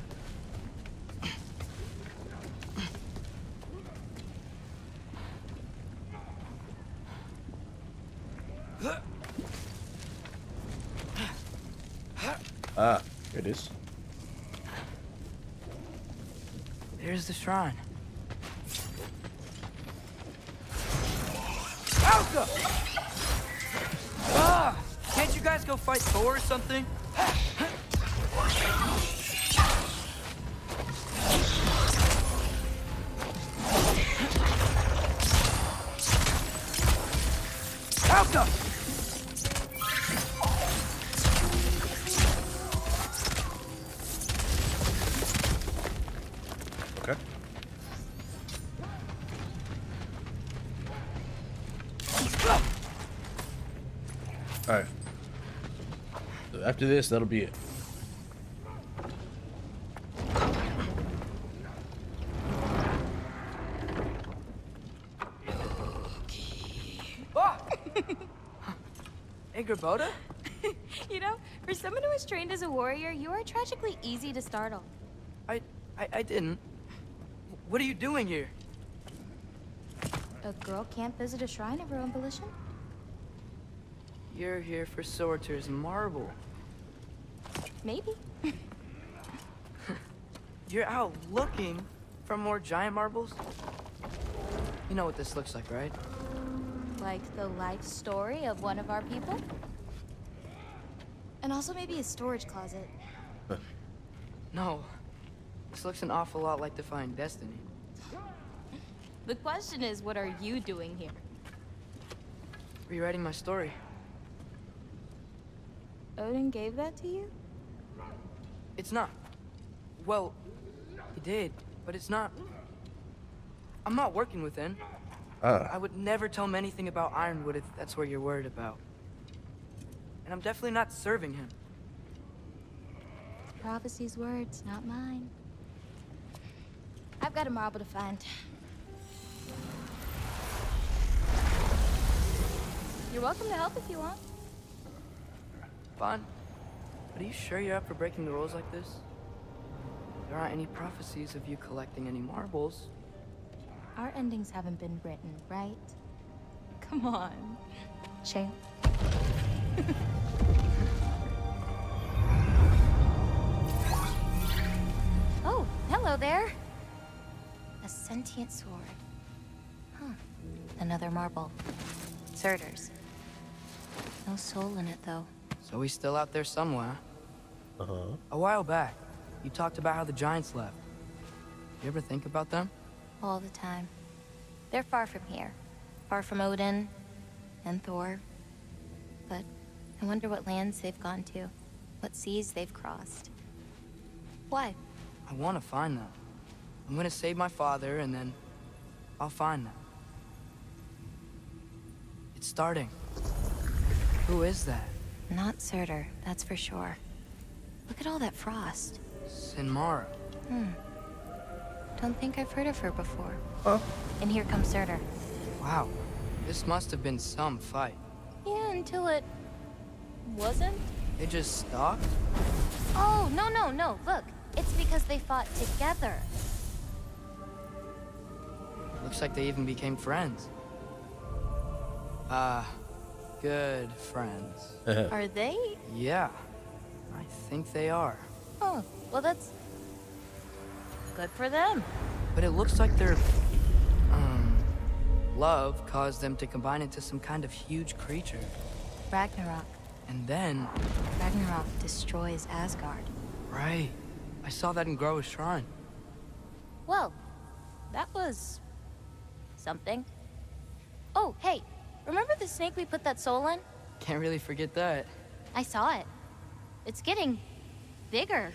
Ah, here it is. There's the shrine. Alka! Ah! Can't you guys go fight Thor or something? Alka! After this, that'll be it. Hey, Graboda? You know, for someone who was trained as a warrior, you are tragically easy to startle. I, I, I didn't. What are you doing here? A girl can't visit a shrine of her own volition. You're here for Surtr's marble. Maybe. You're out looking for more giant marbles? You know what this looks like, right? Like the life story of one of our people? And also maybe a storage closet. No. This looks an awful lot like Defying Destiny. The question is, what are you doing here? Rewriting my story. Odin gave that to you? It's not. Well, he did, but it's not. I'm not working with him. Uh. I would never tell him anything about Ironwood if that's what you're worried about. And I'm definitely not serving him. Prophecy's words, not mine. I've got a marble to find. You're welcome to help if you want. Bon, but are you sure you're up for breaking the rules like this? There aren't any prophecies of you collecting any marbles. Our endings haven't been written, right? Come on. Champ. Oh, hello there. A sentient sword. Huh. Another marble. Surtr's. No soul in it, though. So he's still out there somewhere. Uh-huh. A while back, you talked about how the giants left. You ever think about them? All the time. They're far from here. Far from Odin and Thor. But I wonder what lands they've gone to. What seas they've crossed. Why? I want to find them. I'm going to save my father, and then I'll find them. It's starting. Who is that? Not Surtr, that's for sure. Look at all that frost. Sinmara. Hmm. Don't think I've heard of her before. Oh. And here comes Surtr. Wow. This must have been some fight. Yeah, until it... wasn't? It just stopped? Oh, no, no, no. Look. It's because they fought together. Looks like they even became friends. Ah. Uh... Good friends. Are they? Yeah, I think they are. Oh, well, that's good for them. But it looks like their um, love caused them to combine into some kind of huge creature. Ragnarok. And then... Ragnarok destroys Asgard. Right. I saw that in Groa's shrine. Well, that was... something. Oh, hey! Remember the snake we put that soul in? Can't really forget that. I saw it. It's getting bigger.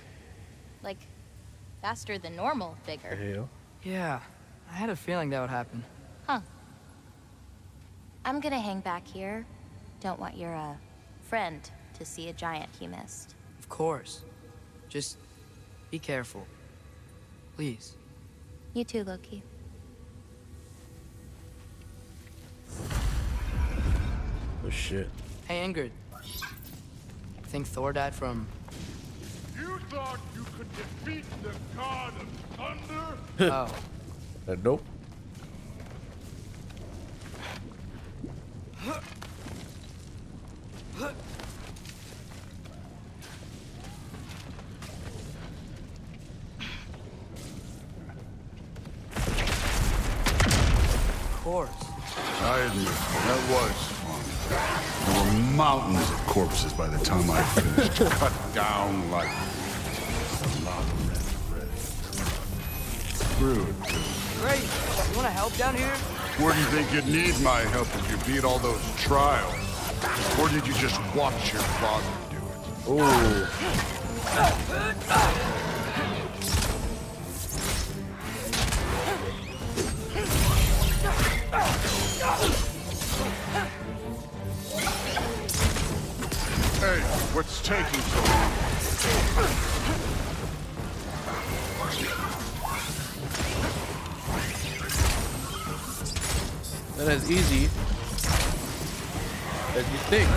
Like, faster than normal bigger. Ew. Yeah, I had a feeling that would happen. Huh. I'm gonna hang back here. Don't want your, uh, friend to see a giant he missed. Of course. Just be careful. Please. You too, Loki. Oh, shit. Hey, Ingrid. Think Thor died from... You thought you could defeat the god of thunder? Oh. Uh, nope. Of course. I knew that was... There were mountains of corpses by the time I finished. Cut down like a lava red, red. Screwed. Great. You want to help down here? Wouldn't think you'd need my help if you beat all those trials. Or did you just watch your father do it? Oh. Hey, what's taking so long? Not as easy as you think.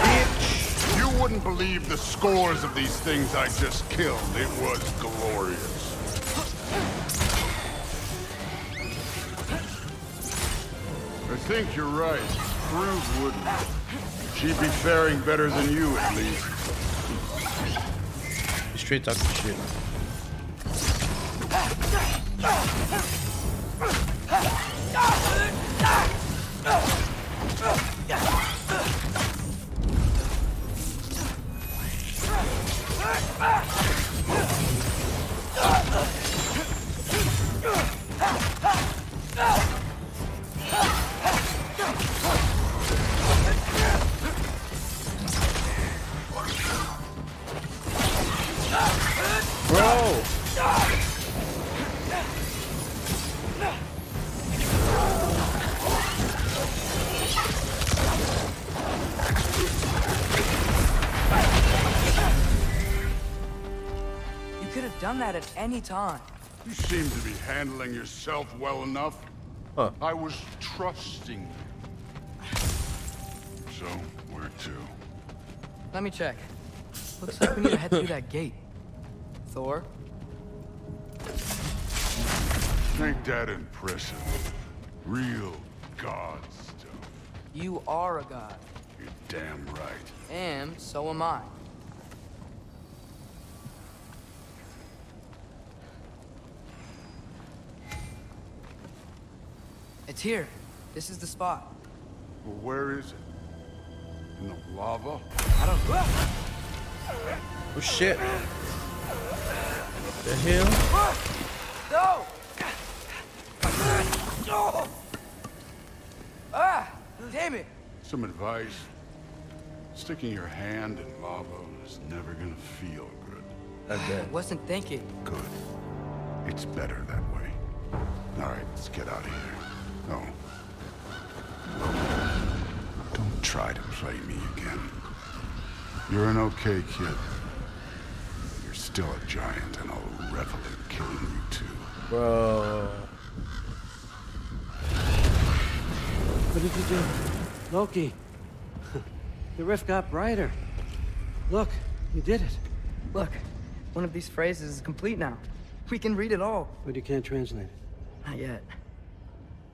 Bitch! the scores of these things I just killed. It was glorious. I think you're right. Scrooge wouldn't. She'd be faring better than you, at least. Straight talk shit. That at any time. You seem to be handling yourself well enough. Huh. I was trusting you. So, where to? Let me check. Looks like we need to head through that gate. Thor? Ain't that impressive? Real god stuff. You are a god. You're damn right. And so am I. It's here. This is the spot. Well, where is it? In the lava? I don't know. Oh shit. The hell? No! No! Ah! Damn it! Some advice. Sticking your hand in lava is never gonna feel good. I wasn't thinking. Good. It's better that way. Alright, let's get out of here. No. Don't try to play me again. You're an okay kid. You're still a giant, and I'll revel in killing you too. Bro. What did you do? Loki. The rift got brighter. Look, you did it. Look, one of these phrases is complete now. We can read it all. But you can't translate it. Not yet.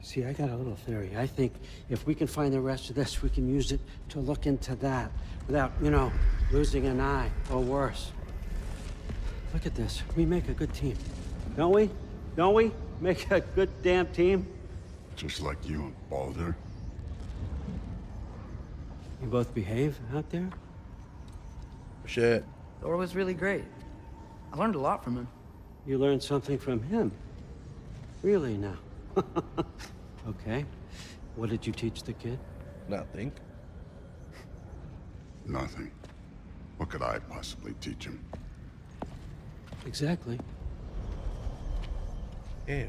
See, I got a little theory. I think if we can find the rest of this, we can use it to look into that without, you know, losing an eye or worse. Look at this. We make a good team. Don't we? Don't we? Make a good damn team? Just like you and Baldur. You both behave out there? Shit. Thor was really great. I learned a lot from him. You learned something from him? Really now? Okay. What did you teach the kid? Nothing. Nothing. What could I possibly teach him? Exactly. Yeah.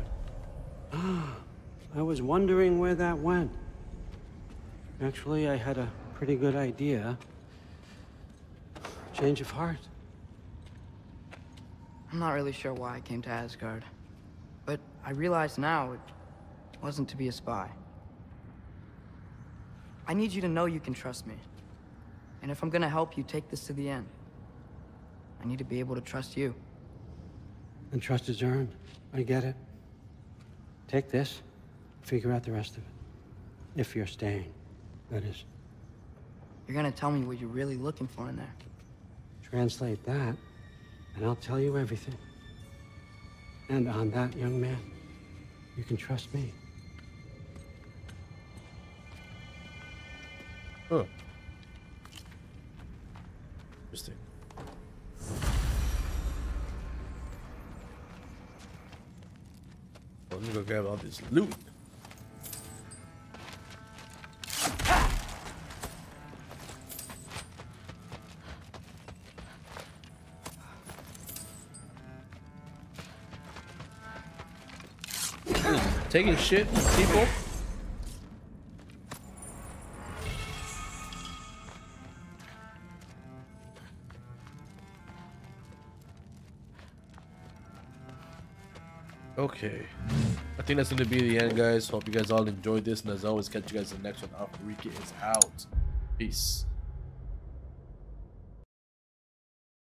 Ah, I was wondering where that went. Actually, I had a pretty good idea. Change of heart. I'm not really sure why I came to Asgard. But I realize now it wasn't to be a spy. I need you to know you can trust me. And if I'm gonna help you take this to the end, I need to be able to trust you. And trust is earned. I get it. Take this, figure out the rest of it. If you're staying, that is. You're gonna tell me what you're really looking for in there. Translate that, and I'll tell you everything. And on that, young man, you can trust me. Huh. Interesting. Let me go grab all this loot. Taking shit, people. Okay. I think that's going to be the end, guys. Hope you guys all enjoyed this. And as always, catch you guys in the next one. AlphaRique is out. Peace.